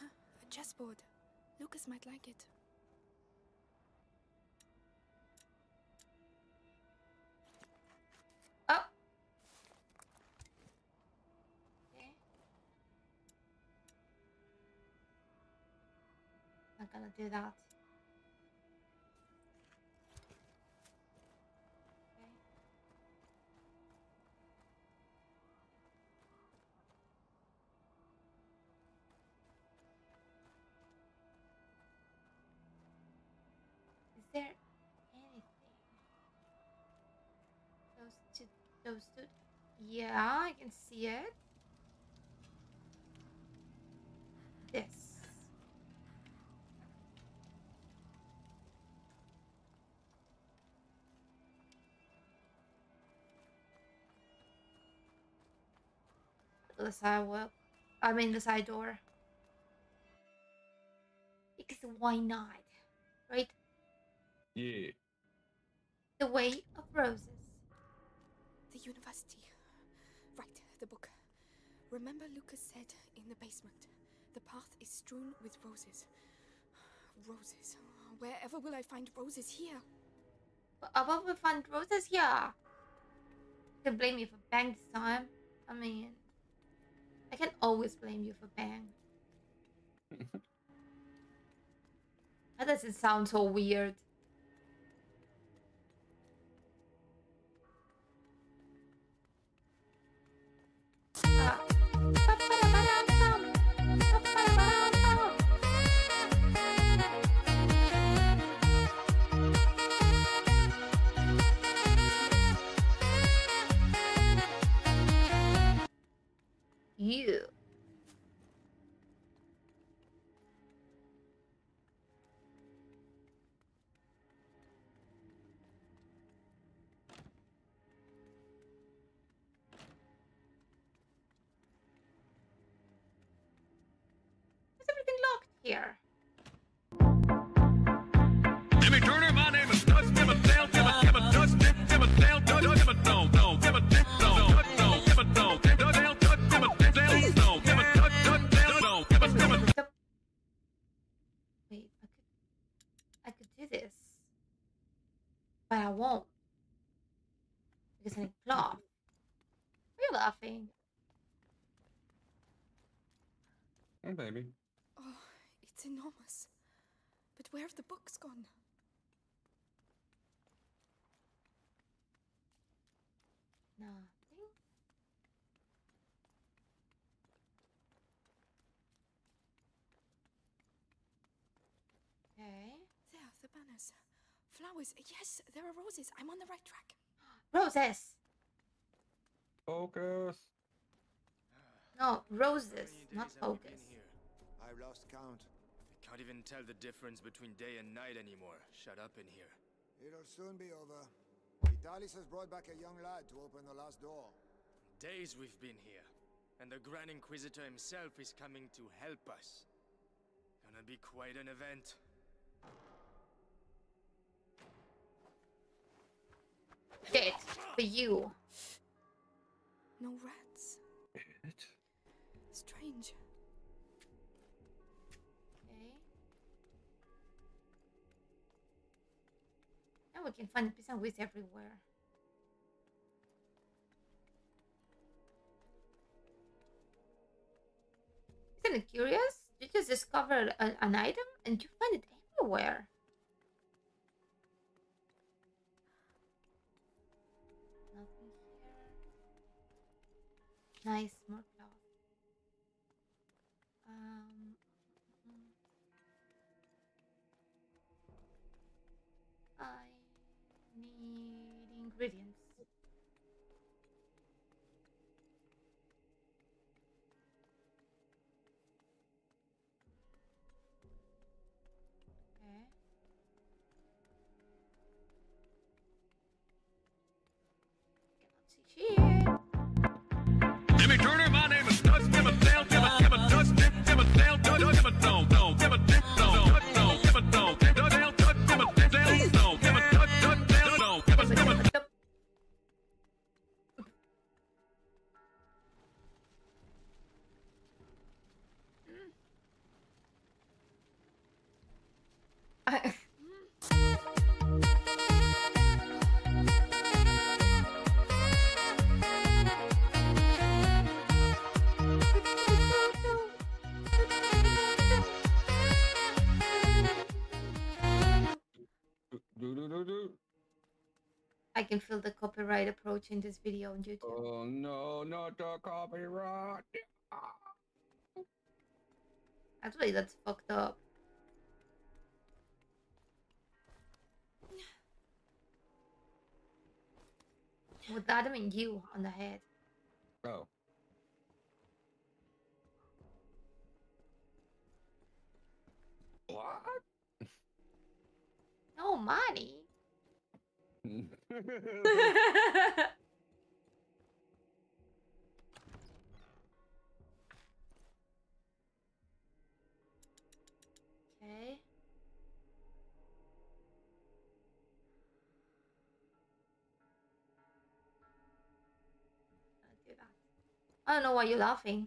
A chessboard. Lucas might like it. Oh. Okay. I'm not gonna do that. Those two, yeah, I can see it. This. The side will. I mean the side door. Because why not, right? Yeah. The Way of Roses. The university. Right, the book. Remember Lucas said in the basement, the path is strewn with roses. Roses. Wherever will I find roses here? Wherever will I find roses here? You can blame me for bang this time. I mean, I can always blame you for bang. That doesn't sound so weird. You. Here. Jimmy Turner, my name is Dustin. I'm a down, I'm a Dustin. I'm a down, I'm a down, I'm a down, I'm a down, I'm a down, I'm a down. Wait, I could do this, but I won't because I need cloth. We're laughing. Hey, baby. It's enormous. But where have the books gone? Nothing. Okay. There, the banners. Flowers. Yes, there are roses. I'm on the right track. Roses! Focus! No, roses, not focus. I've lost count. Can't even tell the difference between day and night anymore. Shut up in here. It'll soon be over. Vitalis has brought back a young lad to open the last door. Days we've been here. And the Grand Inquisitor himself is coming to help us. Gonna be quite an event. Dead for you. No rats. Strange. We can find Episanguis everywhere. Isn't it curious? You just discovered an item and you find it everywhere. Nothing here. Nice, more cloth. Ingredients. can feel the copyright approaching this video on YouTube. Oh no, not the copyright! Actually, that's fucked up. With that, I mean you on the head. Oh. What? No money. Okay. I don't know why you're laughing.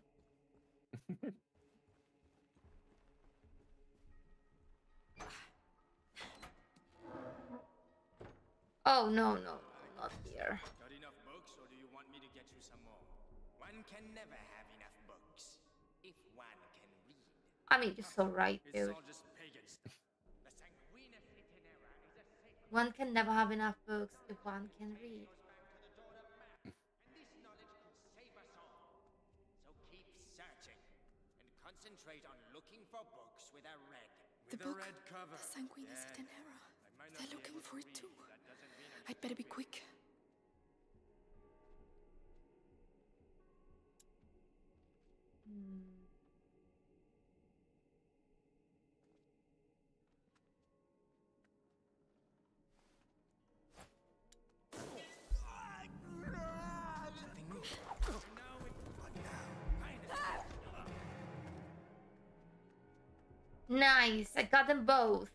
Oh, no, no, not here. Got enough books, or do you want me to get you some more? One can never have enough books. If one can read. I mean, you're so right, dude. It's all just pagan stuff. The Sanguinis Itinera is a sacred... One can never have enough books if one can read. Concentrate on looking for books with a red, cover. The Sanguinis Itinera. They're looking for it too. I'd better be quick. Nice, I got them both.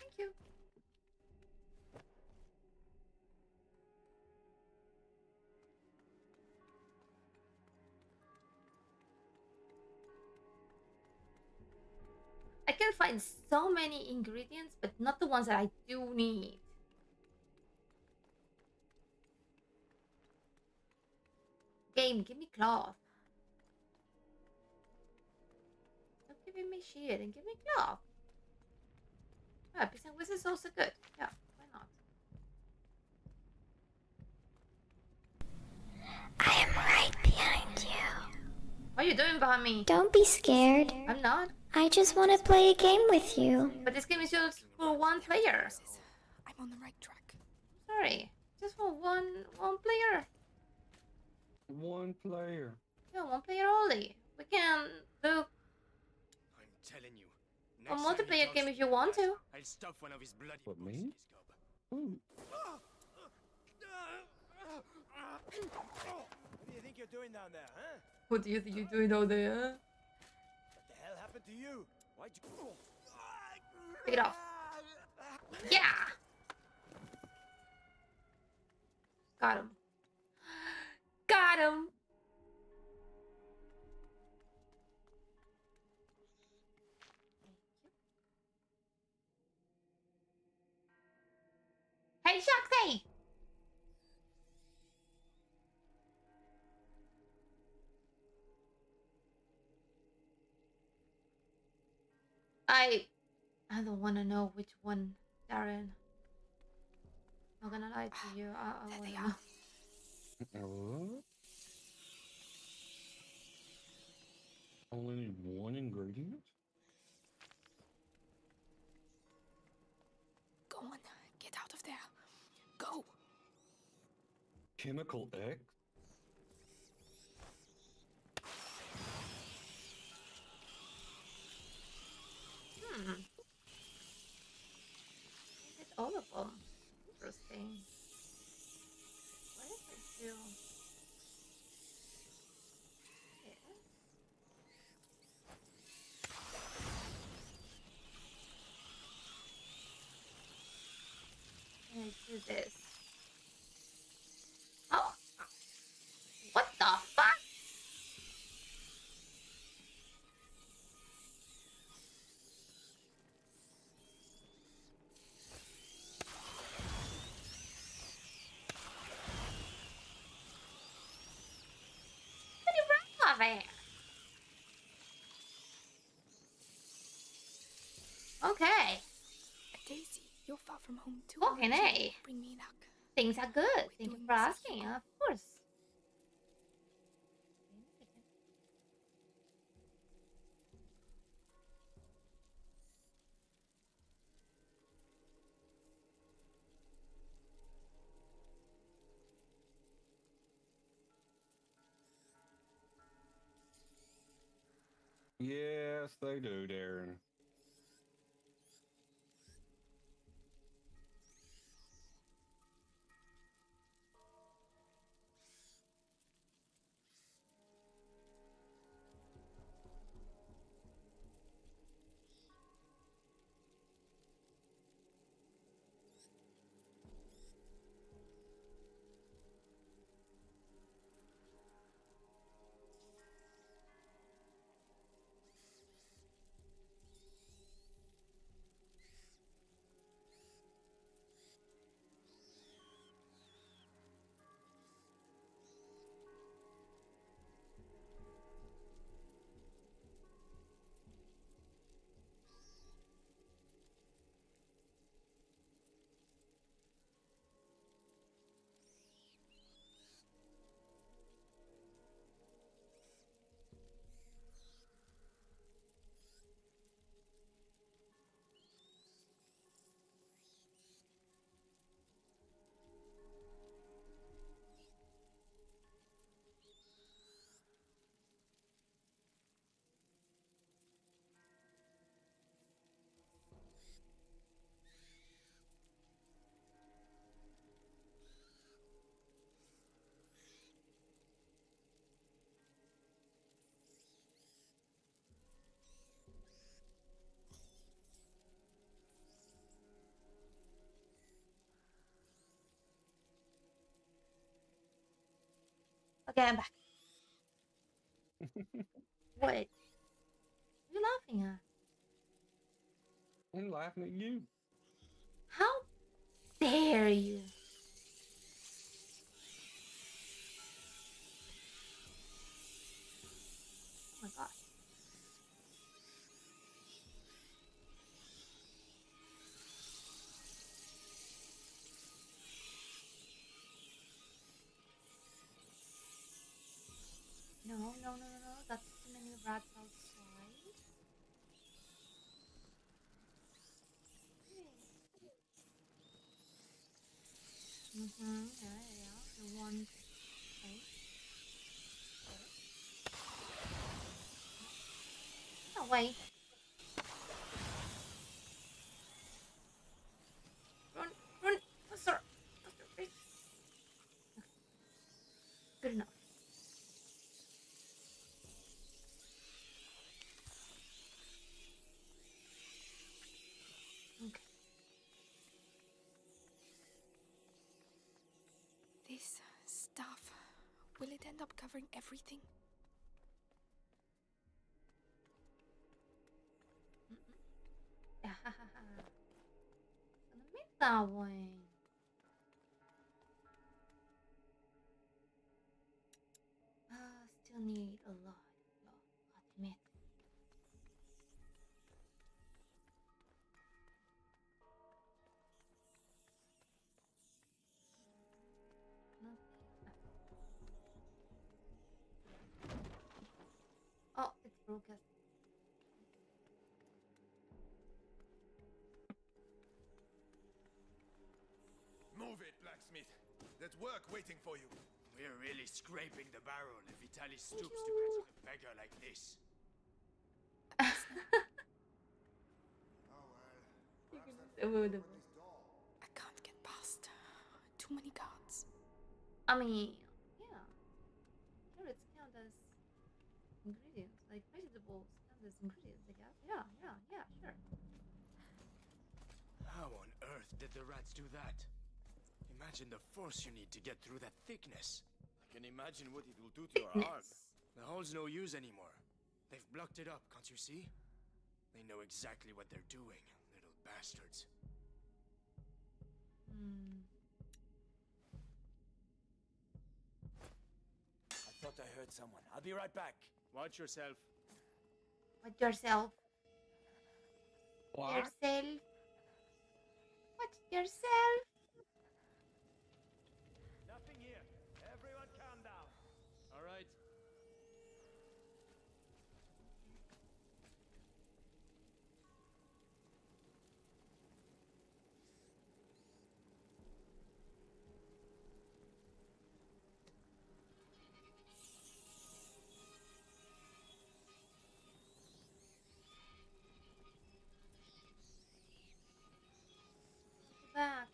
Okay. Thank you. I can find so many ingredients, but not the ones that I do need. Game, give me cloth. Stop giving me shit and give me cloth. Yeah, Episanguis is also good. Yeah, why not? I am right behind you. What are you doing behind me? Don't be scared. I'm not. I just want to play a game with you. But this game is just for one player. I'm on the right track. Sorry, just for one player. One player. Yeah, one player only. We can do. I'm telling you. A multiplayer game if you want to. I'll stuff one of his bloody. What, me? What do you think you're doing down there, huh? What do you think you're doing down there? Huh? To you. Why'd you... Take it off. Yeah. Got him. Got him. Hey, Shoxy. I don't want to know which one, Darren. I'm gonna lie to you. I wanna know. Only need one ingredient? Go on, get out of there. Go! Chemical X? All of them. Interesting. What did I do? Yes. Can I do this? Oh! What the fuck? van. Okay. Daisy, you're far from home too. Fucking A. Bring me luck. Things are good. Thank you for asking, of course. Yes, they do, Darren. Okay, I'm back. What? What are you laughing at? I'm laughing at you. How dare you? Oh my gosh. No, that's too many rats outside. Mm-hmm, yeah, the one place. No way. Run, sir. Okay. Good enough. Will it end up covering everything? Gonna make that one. Still need a lot of meat. Lucas. Move it, blacksmith. There's work waiting for you. We're really scraping the barrel if Vitalis stoops to catch a beggar like this. Oh well. I can't get past. Too many guards. I mean, yeah. Sure, it's count as ingredients. Like vegetables and these ingredients, I guess. Yeah, sure. How on earth did the rats do that? Imagine the force you need to get through that thickness. I can imagine what it will do to your arm. The hole's no use anymore. They've blocked it up, can't you see? They know exactly what they're doing, little bastards. thought I heard someone. I'll be right back. Watch yourself. Watch yourself. What? Yourself. Watch yourself. Nothing here. Everyone calm down. All right. Back.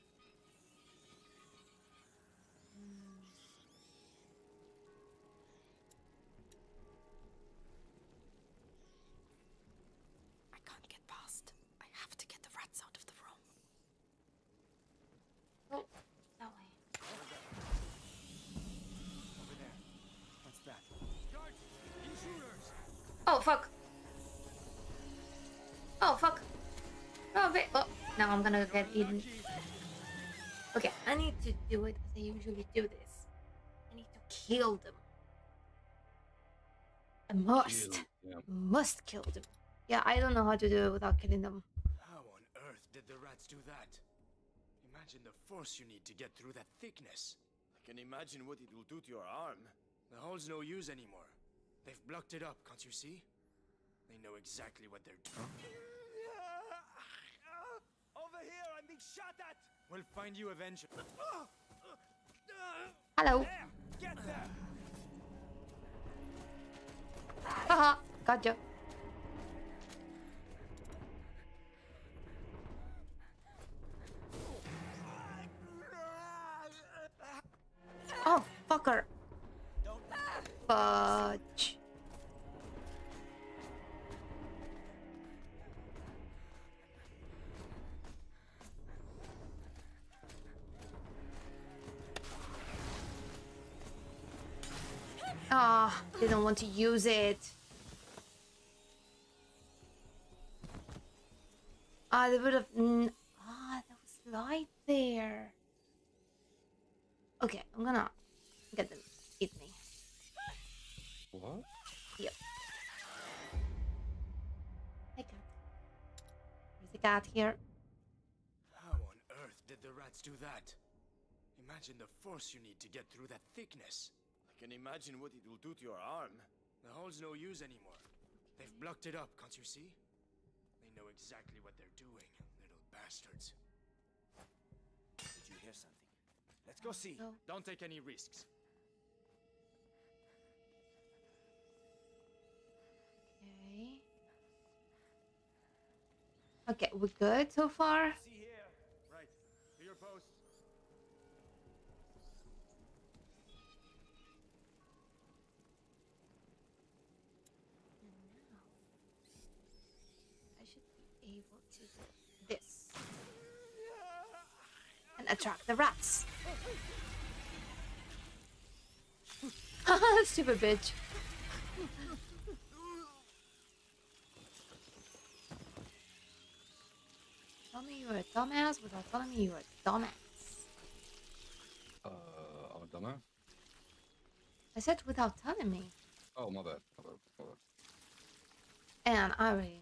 I can't get past. I have to get the rats out of the room. Oh, that way. Over there. What's that? Guards! Intruders! Oh fuck! Oh fuck! Oh, wait. Oh, now I'm gonna get eaten. Okay, I need to do it as I usually do this. I need to kill them. I must. Must kill them. Yeah, I don't know how to do it without killing them. How on earth did the rats do that? Imagine the force you need to get through that thickness. I can imagine what it will do to your arm. The hole's no use anymore. They've blocked it up, can't you see? They know exactly what they're doing. Over here, I'm being shot at! We'll find you eventually. Hello. There, get there. Haha, gotcha. Oh, fucker. Fudge. Ah, oh, didn't want to use it. Ah, they would have. Ah, there was light there. Okay, I'm gonna get them. Eat me. What? Yep. Hey, cat. There's a cat here. How on earth did the rats do that? Imagine the force you need to get through that thickness. Can imagine what it will do to your arm. The hole's no use anymore. They've blocked it up, can't you see? They know exactly what they're doing, little bastards. Did you hear something? Let's go see. No. Don't take any risks. Okay. Okay, we're good so far. See here. Right. To your post. Able to do this and attract the rats. Stupid bitch. Tell me you're a dumbass without telling me you're a dumbass. I'm a dumbass? I said without telling me. Oh, my bad. My bad. And I already knew.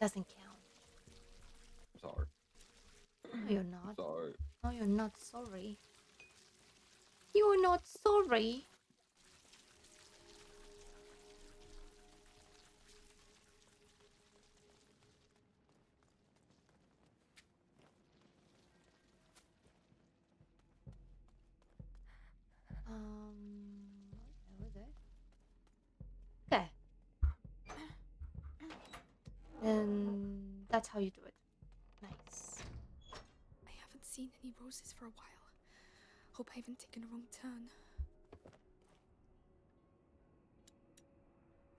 Doesn't count. I'm sorry. No, you're not. I'm sorry. No, you're not sorry. You're not sorry. What was it? Okay. And that's how you do it. Nice. I haven't seen any roses for a while. Hope I haven't taken a wrong turn.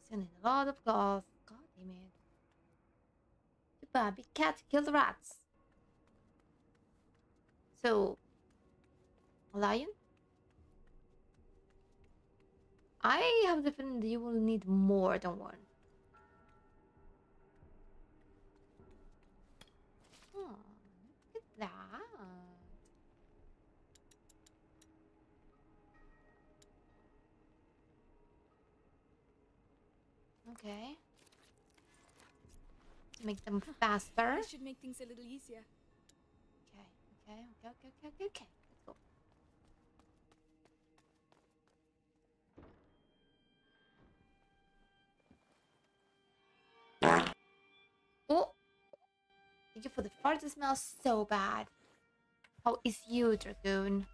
Sending a lot of cloth. God damn it. The baby cat killed the rats. So, a lion? I have the feeling that you will need more than one. Oh, look at that. Okay. Make them faster. It should make things a little easier. Okay, okay, okay, okay, okay, okay, okay. Let's go. Oh! Thank you for the fart. It smells so bad. How is you, Dragoon?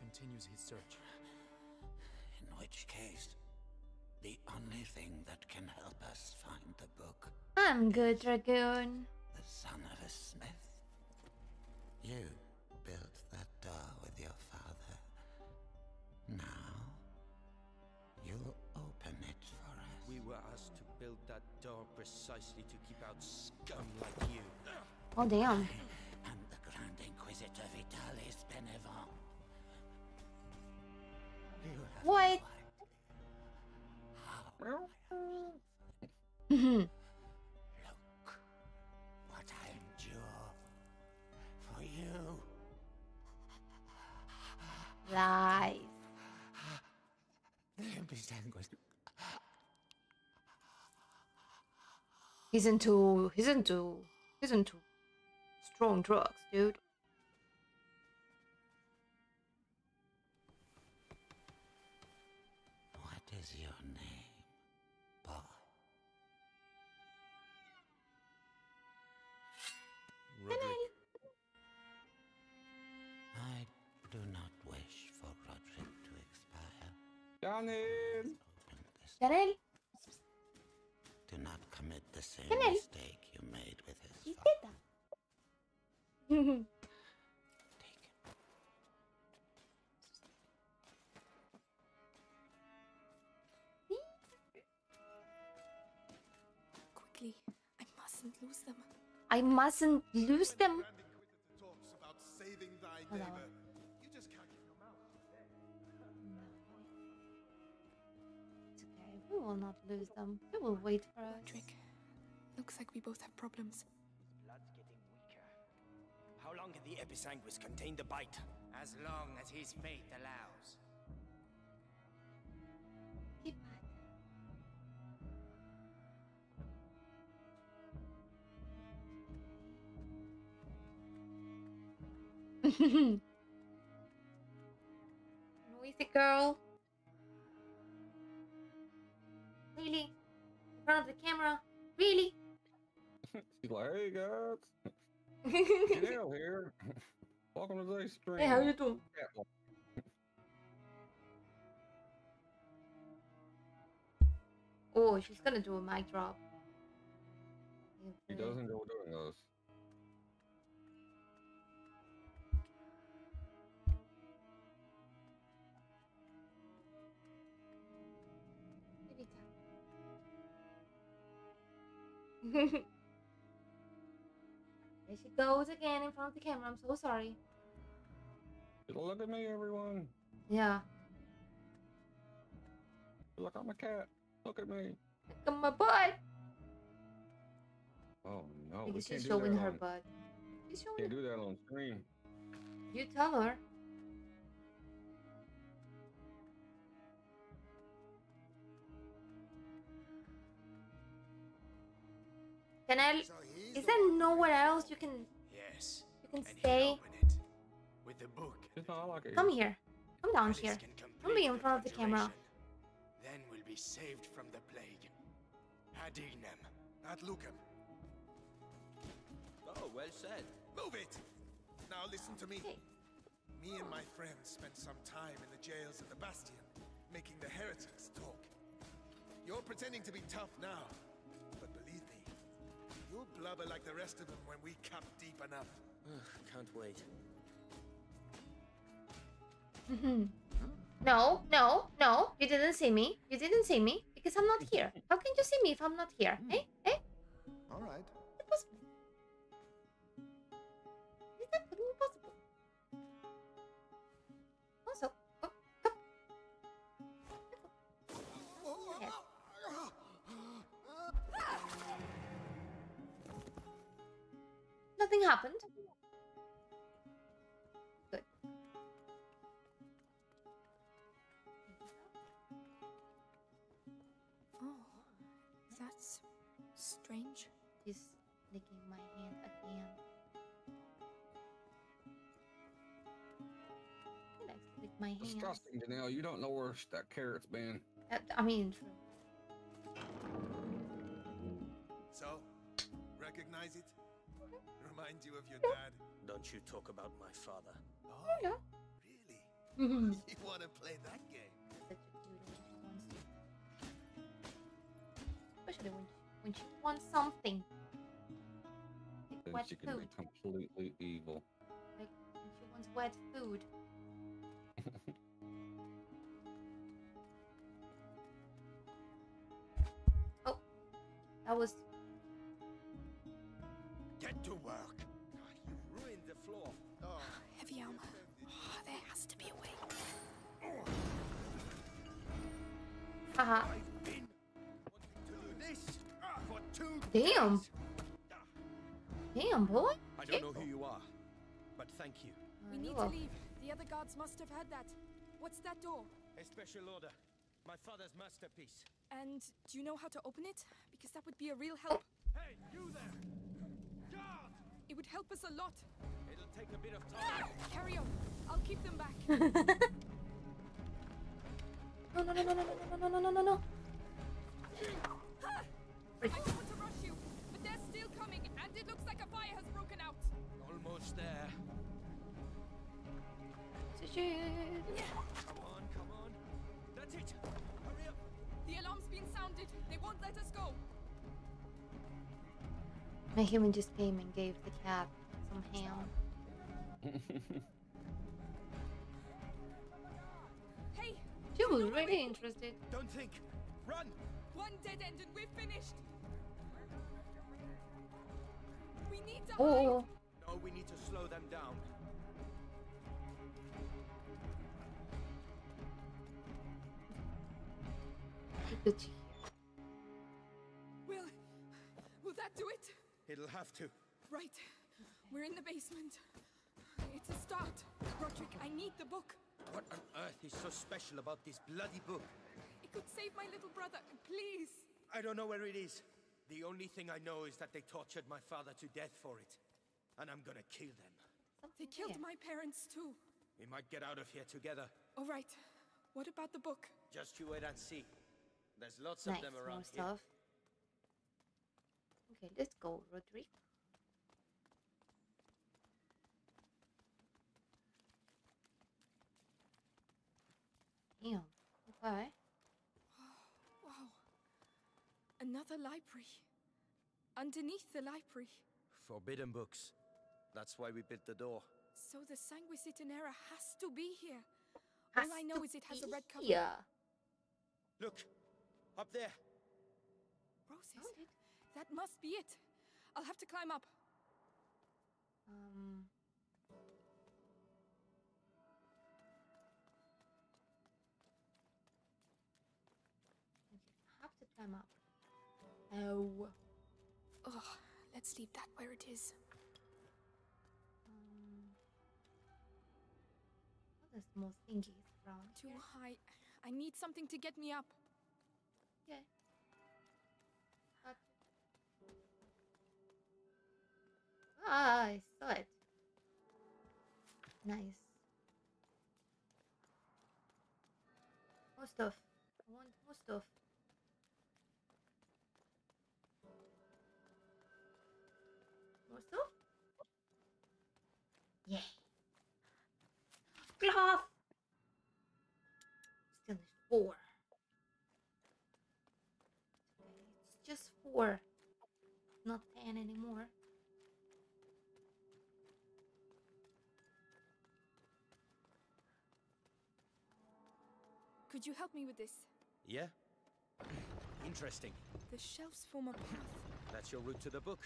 Continues his search. In which case, the only thing that can help us find the book. I'm good, Dragoon. The son of a smith. You built that door with your father. Now, you'll open it for us. We were asked to build that door precisely to keep out scum like you. Oh, damn. I'm the Grand Inquisitor Vitalis Benevent. What? Look what I endure for you. Lies. He's into strong drugs, dude. Is your name, boy? Roderick. I do not wish for Roderick to expire. Daniel. Do not commit the same mistake you made with his father. I mustn't lose them. I mustn't lose them. It's okay. We will not lose them. We will wait for us. Trick. Looks like we both have problems. The blood's getting weaker. How long can the Episanguis contain the bite? As long as his faith allows. Noisy girl. Really? In front of the camera? Really? She's like, hey guys. Janelle here. Welcome to today's stream. Hey, how you doing? Oh, she's gonna do a mic drop. She doesn't enjoy doing those. There she goes again in front of the camera. I'm so sorry. Look at me, everyone. Yeah. Look at my cat. Look at me. Look at my butt. Oh no! Because she's showing her butt. She's showing. Can't do that on stream. You tell her. Is there nowhere else you can? Yes. You can stay. With the book. Come here. Come down here. Don't be in front of the camera. Then we'll be saved from the plague. Adinem, not Lucum. Oh, well said. Move it. Now listen to me. Okay. Me and my friends spent some time in the jails of the Bastion, making the heretics talk. You're pretending to be tough now. You'll blubber like the rest of them when we cut deep enough. Can't wait. No, no, no. You didn't see me. You didn't see me because I'm not here. How can you see me if I'm not here? Eh? Eh? All right. It was... Is that Nothing happened. Good. Oh, that's strange. He's licking my hand again. He likes to lick my hand. Disgusting, Janelle. You don't know where that carrot's been. I mean. So, recognize it? Remind you of your dad? Don't you talk about my father? Oh, yeah. Really? You want to play that game? Especially when she wants something. Like wet she can food. Be completely evil. Like when she wants wet food. Oh, that was. Get to work. God, you ruined the floor. Oh. Heavy armor. Oh, there has to be a way. Haha. I've been wanting to do this for 2 days. Damn, boy. I don't know who you are, but thank you. We need to leave. The other guards must have heard that. What's that door? A special order. My father's masterpiece. And do you know how to open it? Because that would be a real help. Hey, you there! It would help us a lot. It'll take a bit of time. Carry on. I'll keep them back. No. I don't want to rush you, but they're still coming, and it looks like a fire has broken out. Almost there. Come on. That's it. Hurry up. The alarm's been sounded. They won't let us go. My human just came and gave the cat some ham. Hey, she was really interested. Don't think. Run. One dead end and we're finished. We need to. Oh. No, we need to slow them down. Will that do it? It'll have to. Right. We're in the basement. It's a start. Roderick, I need the book. What on earth is so special about this bloody book? It could save my little brother. Please. I don't know where it is. The only thing I know is that they tortured my father to death for it. And I'm gonna kill them. They killed my parents too. We might get out of here together. All right. What about the book? Just you wait and see. There's lots of them around here. Okay, let's go, Roderick. Damn. Okay. Wow. Another library. Underneath the library. Forbidden books. That's why we built the door. So the Sanguinis Itinera has to be here. All I know is it has a red cover. Yeah. Look. Up there. Roses. That must be it. I'll have to climb up. I have to climb up. Oh. Oh, let's leave that where it is. There's more thingies around. Too high. I need something to get me up. Okay. Ah, I saw it. Nice. More stuff. I want more stuff. More stuff? Yeah. Cloth! Still need 4. It's just 4. Not 10 anymore. Could you help me with this? Yeah. Interesting. The shelves form a path. That's your route to the book.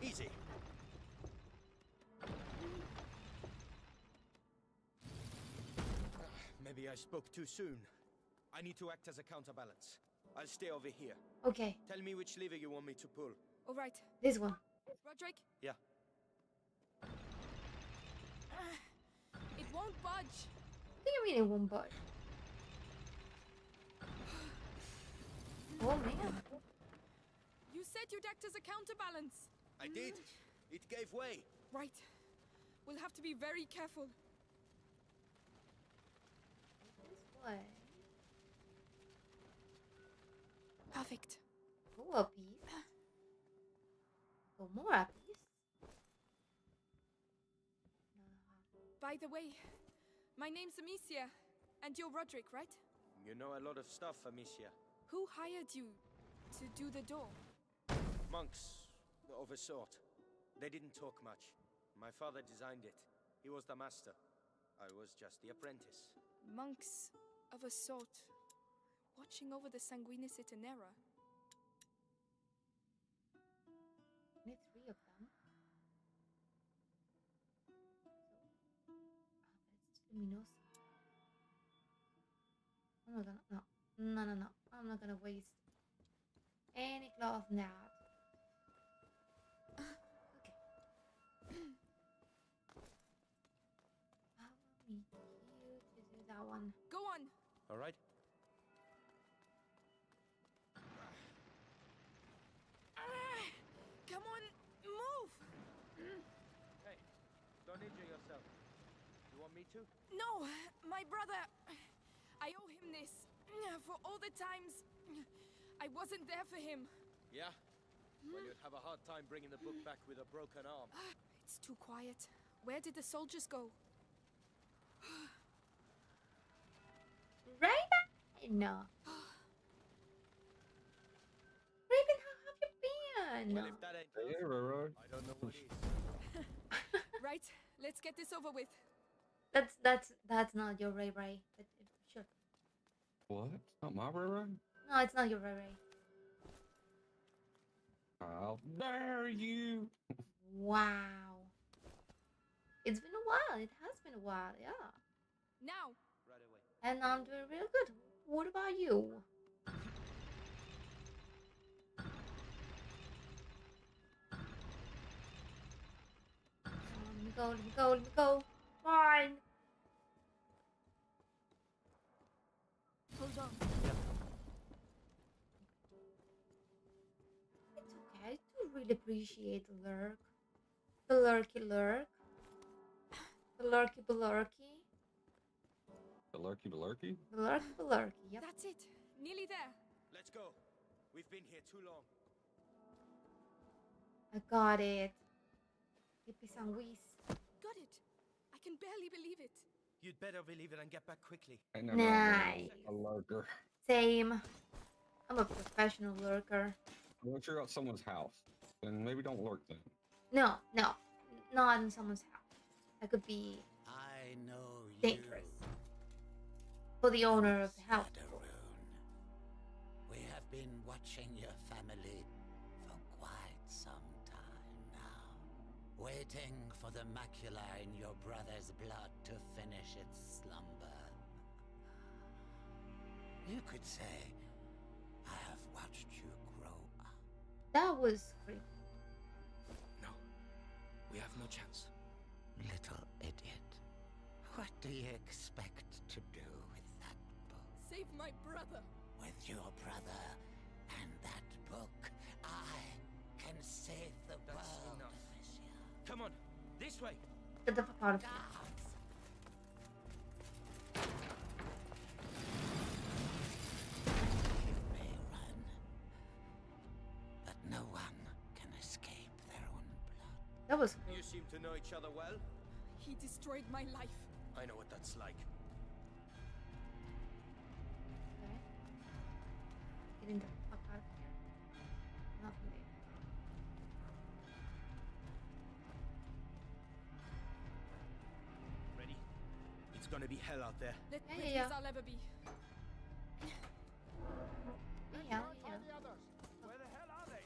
Easy. Maybe I spoke too soon. I need to act as a counterbalance. I'll stay over here. Okay. Tell me which lever you want me to pull. All right. This one. Roderick? Yeah. won't budge. What do you mean it won't budge? Oh man. You said you'd act as a counterbalance. I did. It gave way. Right. We'll have to be very careful. This way. Perfect. Oh, a piece. Oh, more a piece. By the way, my name's Amicia, and you're Roderick, right? You know a lot of stuff, Amicia. Who hired you to do the door? Monks, of a sort. They didn't talk much. My father designed it. He was the master. I was just the apprentice. Monks, of a sort. Watching over the Sanguinis Itinera. Only three of them. Luminosa. I'm not gonna, no. I'm not gonna waste any cloth now. Okay. I will need you to do that one. Go on. All right. Come on, move. Hey, don't injure yourself. You want me to? No, my brother. I owe him this for all the times I wasn't there for him. Yeah? Well, you'd have a hard time bringing the book back with a broken arm. It's too quiet. Where did the soldiers go? Raven? No. Raven, how have you been? Well, if that ain't true, I don't know what it is. Right, let's get this over with. That's not your Ray. But sure. What? It's not my Ray? No, it's not your Ray. How dare you? Wow. It's been a while. It has been a while. Yeah. Now. Right away. And I'm doing real good. What about you? Let me go. Fine. Hold on. It's okay. I do really appreciate the lurk. The lurky lurk. The lurky balurky. The lurky balurky? The lurky balurky, yep. That's it. Nearly there. Let's go. We've been here too long. I got it. Episanguis. Got it. I can barely believe it. You'd better believe it and get back quickly. Nice. A lurker. Same. I'm a professional lurker. Once you're at someone's house, then maybe don't lurk then. No. Not in someone's house. That could be dangerous. For the owner of the house. We have been watching your family for quite some time now. Waiting for the macula in your brother's blood to finish its slumber. You could say, I have watched you grow up. That was great. No, we have no chance. Little idiot. What do you expect to do with that book? Save my brother. With your brother and that book, I can save the world. Come on. This way. Get the fuck out of here. You may run, but no one can escape their own blood. That was cool. You seem to know each other well. He destroyed my life. I know what that's like. Okay. Getting the fuck out of here. Nothing there. It's gonna be hell out there. Let I'll ever be. Where the hell are they?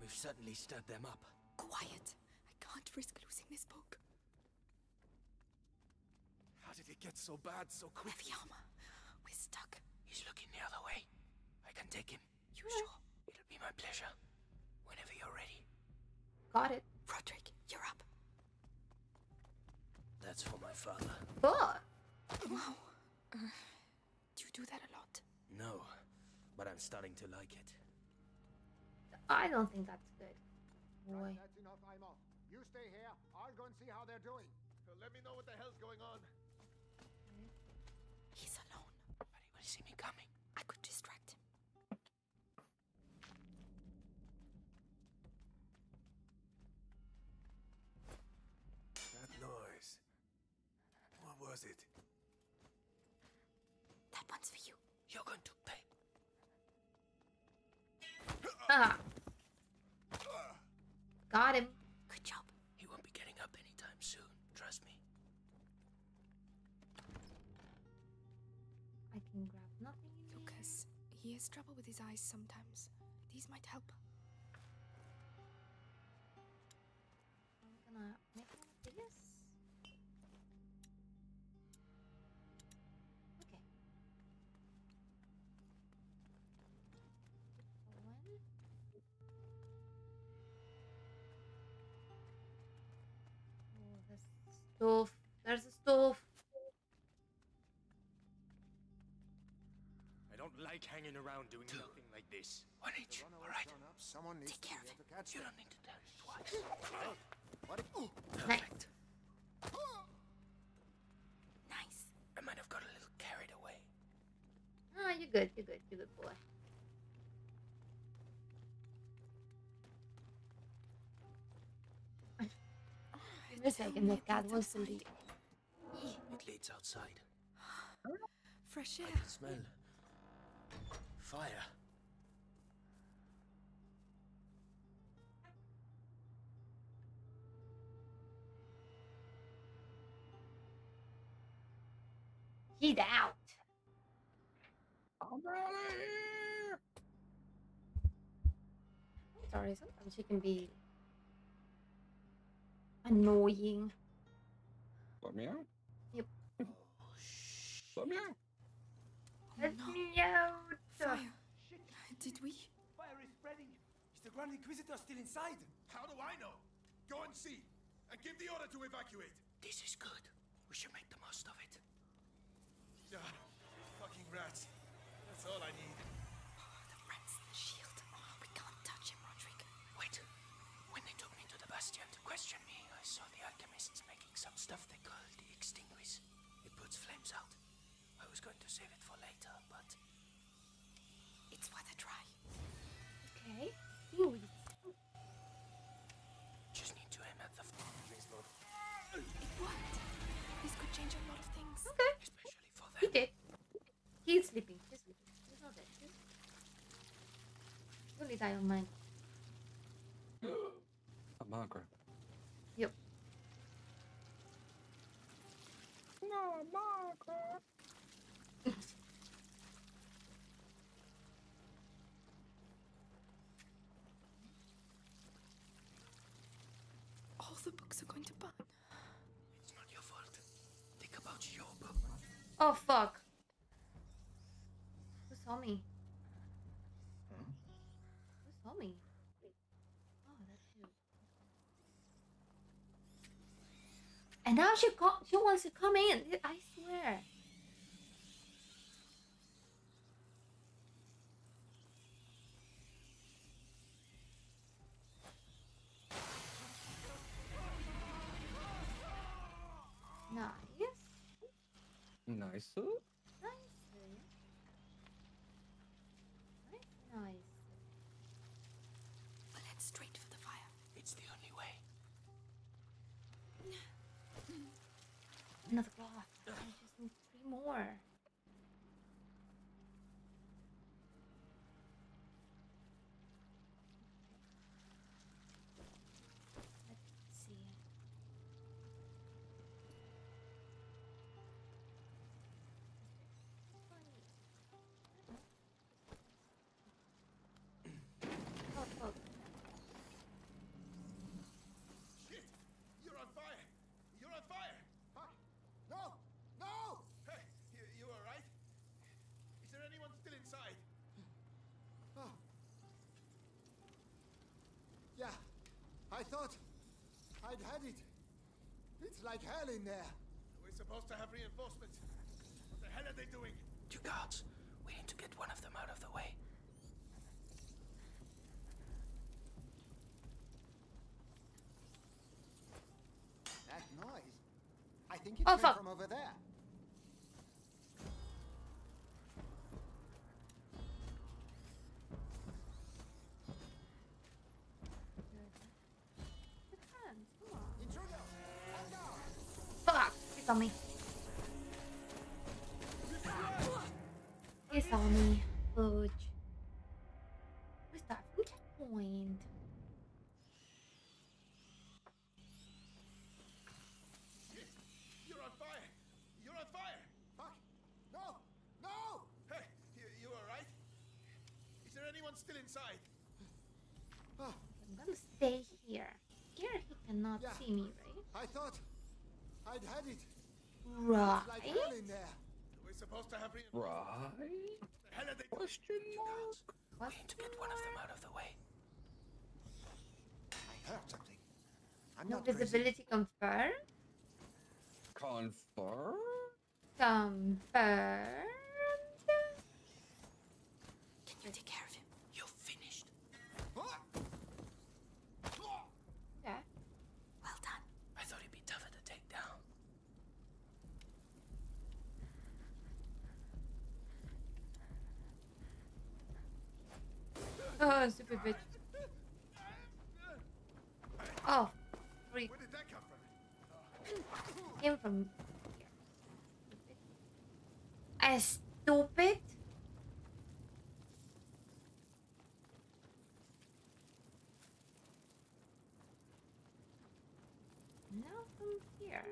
We've certainly stirred them up. Quiet. I can't risk losing this book. How did it get so bad so quick? We're stuck. He's looking the other way. I can take him. You sure? It'll be my pleasure. Whenever you're ready. Got it. Roderick, you're up. That's father. Oh! Wow. Do you do that a lot? No, but I'm starting to like it. I don't think that's good. Right, that's enough, I'm off. You stay here, I'll go and see how they're doing. So let me know what the hell's going on. He's alone. But he will see me coming. I could distract him. That noise. What was it? That one's for you. You're going to pay. Ah. Got him. Good job. He won't be getting up anytime soon. Trust me. I can grab nothing. Lucas, he has trouble with his eyes sometimes. These might help. I'm gonna make one of these. Okay. One. Oh, there's the stove. There's the stove. I don't like hanging around doing nothing like this. One each, all right? Someone needs take care of it. You don't need to tell me twice. What? Oh, perfect. Nice. I might have got a little carried away. Oh, you're good. You're good. You're good, boy. In a second, that cat wants to leave. It leads outside. Fresh air. I can smell. Fire. Get out. Sorry, sometimes she can be annoying. Let me out. Yep. Oh, let me out. Let me out. Fire. Shit. Did we? Fire is spreading. Is the Grand Inquisitor still inside? How do I know? Go and see. And give the order to evacuate. This is good. We should make the most of it. Yeah, fucking rats. That's all I need. Oh, the rats in the shield. Oh, we can't touch him, Roderick. Wait. When they took me to the Bastion to question me, I saw the alchemists making some stuff they call the Extinguis. It puts flames out. I was going to save it for later, but... it's worth a try. Okay. Ooh. Just need to aim at the... Please, Lord. It worked. This could change a lot of things. Okay. Especially for them. He did. He's sleeping. He's sleeping. He's not dead. He's... only die on mine. A Margaret. Yep. No, Margaret. All the books are going to burn. It's not your fault. Think about your book. Oh fuck! Who saw me? Huh? Who saw me? Oh, that's you. And now she wants to come in. I swear. Nice. Nice. Nice. Nice. Well, head straight for the fire. It's the only way. Another cloth. I just need 3 more. I thought I'd had it. It's like hell in there. We We're supposed to have reinforcements. What the hell are they doing? Two guards. We need to get one of them out of the way. That noise. I think it's from over there. On me. It's on me. Fudge. Where's that food point? You're on fire. You're on fire. Fuck. No. No. Hey, you all right? Is there anyone still inside? I'm gonna stay here. Here he cannot see me, right? I thought I'd had it. Right. We're supposed to have question mark. We need to get one of them out of the way. I heard something. I'm not visibility confirmed. Confirmed. Can you take care of him? You're finished. Yeah. Well done. I thought he'd be tougher to take down. Oh, super bitch. Oh, freak. Where did that come from? Came from here. I stupid. Now from here.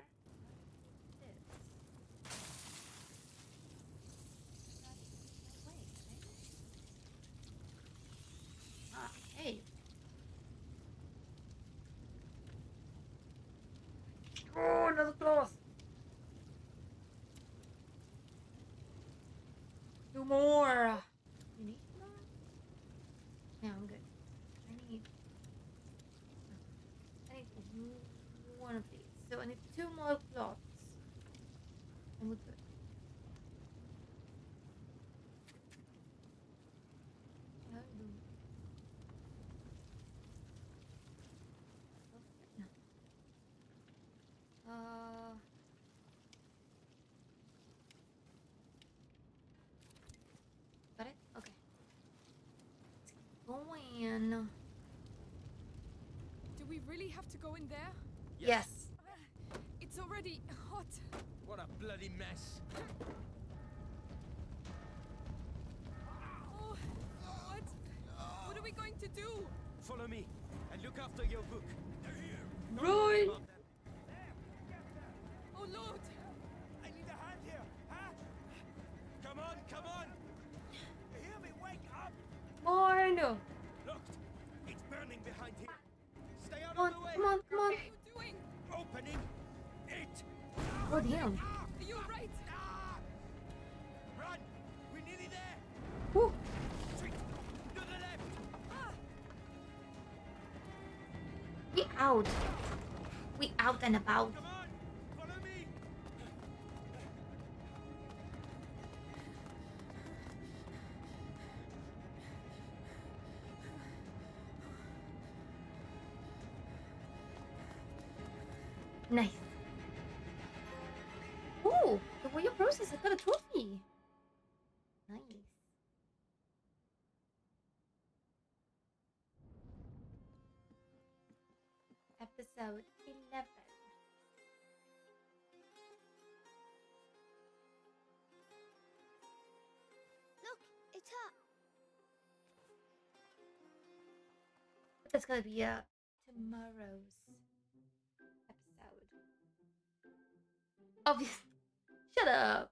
Oh, another cloth. Two more. You need more? No, I'm good. I need one of these. So I need two more cloths. And we're good. Got it? Okay. It's going. Do we really have to go in there? Yes. It's already hot. What a bloody mess. Oh, what? What are we going to do? Follow me and look after your book. They're here. Ruin. Oh Lord! I need a hand here, huh? Come on, come on! You hear me? Wake up! Oh, I know. Look, it's burning behind here. Stay out of the way. Come on, come on! What are you doing? Opening it. Oh damn! Are you right? Run! We're nearly there. Woo. To the left. We out. We out and about. Nice. Oh, the way you process, I got a trophy. Nice. Episode 11. Look, it's up. But that's gonna be tomorrow's. Obviously. Shut up.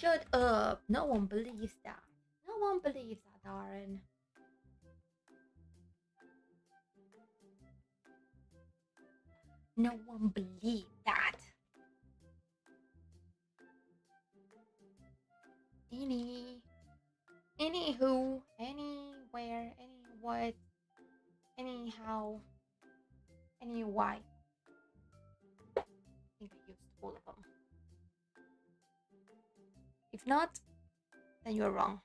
Shut up. No one believes that. No one believes that, darn. No one believes that. Anywho, anywhere, any what. Anyhow, any Y. I think I used all of them. If not, then you're wrong.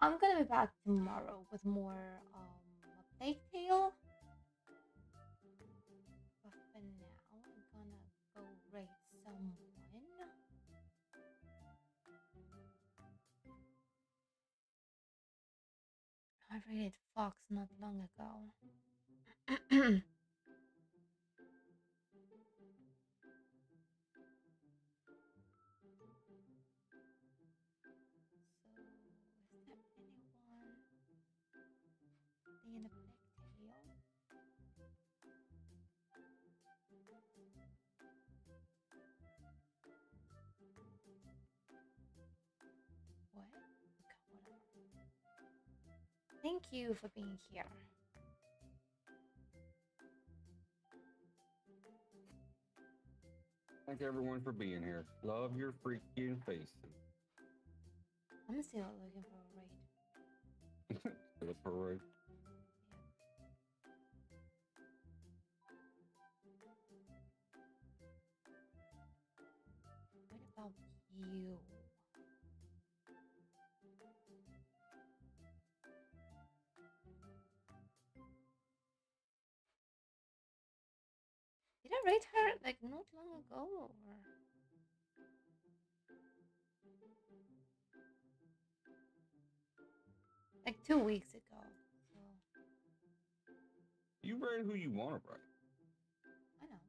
I'm gonna be back tomorrow with more A Plague Tale. But for now, I'm gonna go raid someone. I raided Fox not long ago. Thank you for being here. Thank everyone for being here. Love your freaking faces. I'm still looking for a raid. Look for a raid. What about you? I read her like not long ago. Or... like 2 weeks ago. So... you read who you want to write. I know.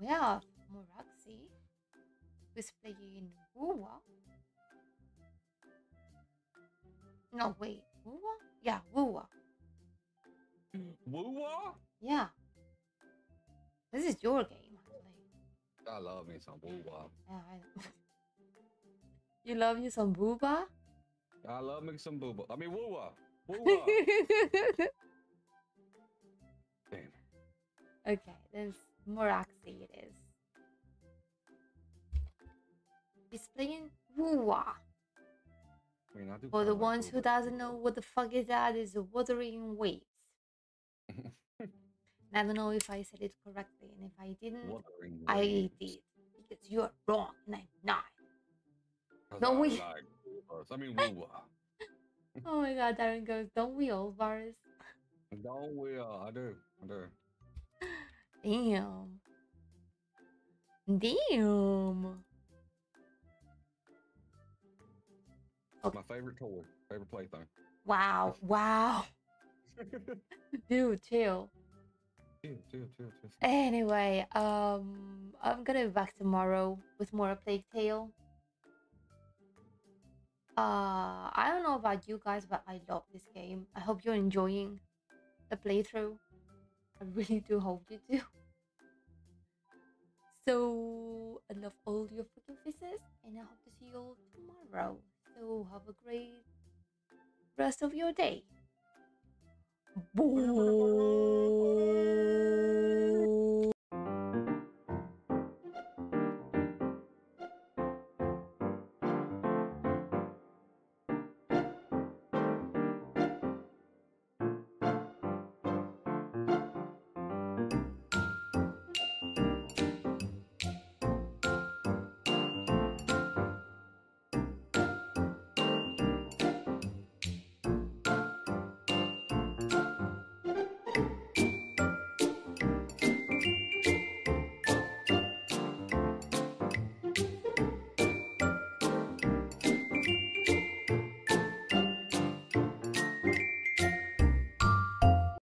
We have Moraxi, who's playing Wuwa. No, wait. Wuwa? Yeah, Wuwa. Wuwa? Yeah. This is your game, actually. I love me some Wuwa. Yeah, you love me some Booba? I love me some Booba. I mean, Wuwa. Wuwa. Damn. Okay, there's Moraxi, it is. He's playing Wuwa. I mean, for the ones who doesn't know what the fuck is that, is Wuthering Waves. I don't know if I said it correctly, and if I didn't, I did. Because you're wrong, and I'm not. Don't we? I mean, oh my god, Darren goes, don't we all, Varus? Don't we all? I do. I do. Damn. Damn. Okay. My favorite toy, favorite plaything. Wow, wow. Dude, chill. Chill. Anyway, I'm gonna be back tomorrow with more A Plague Tale. I don't know about you guys, but I love this game. I hope you're enjoying the playthrough. I really do hope you do. So, I love all your freaking faces, and I hope to see you all tomorrow. So have a great rest of your day. Boom.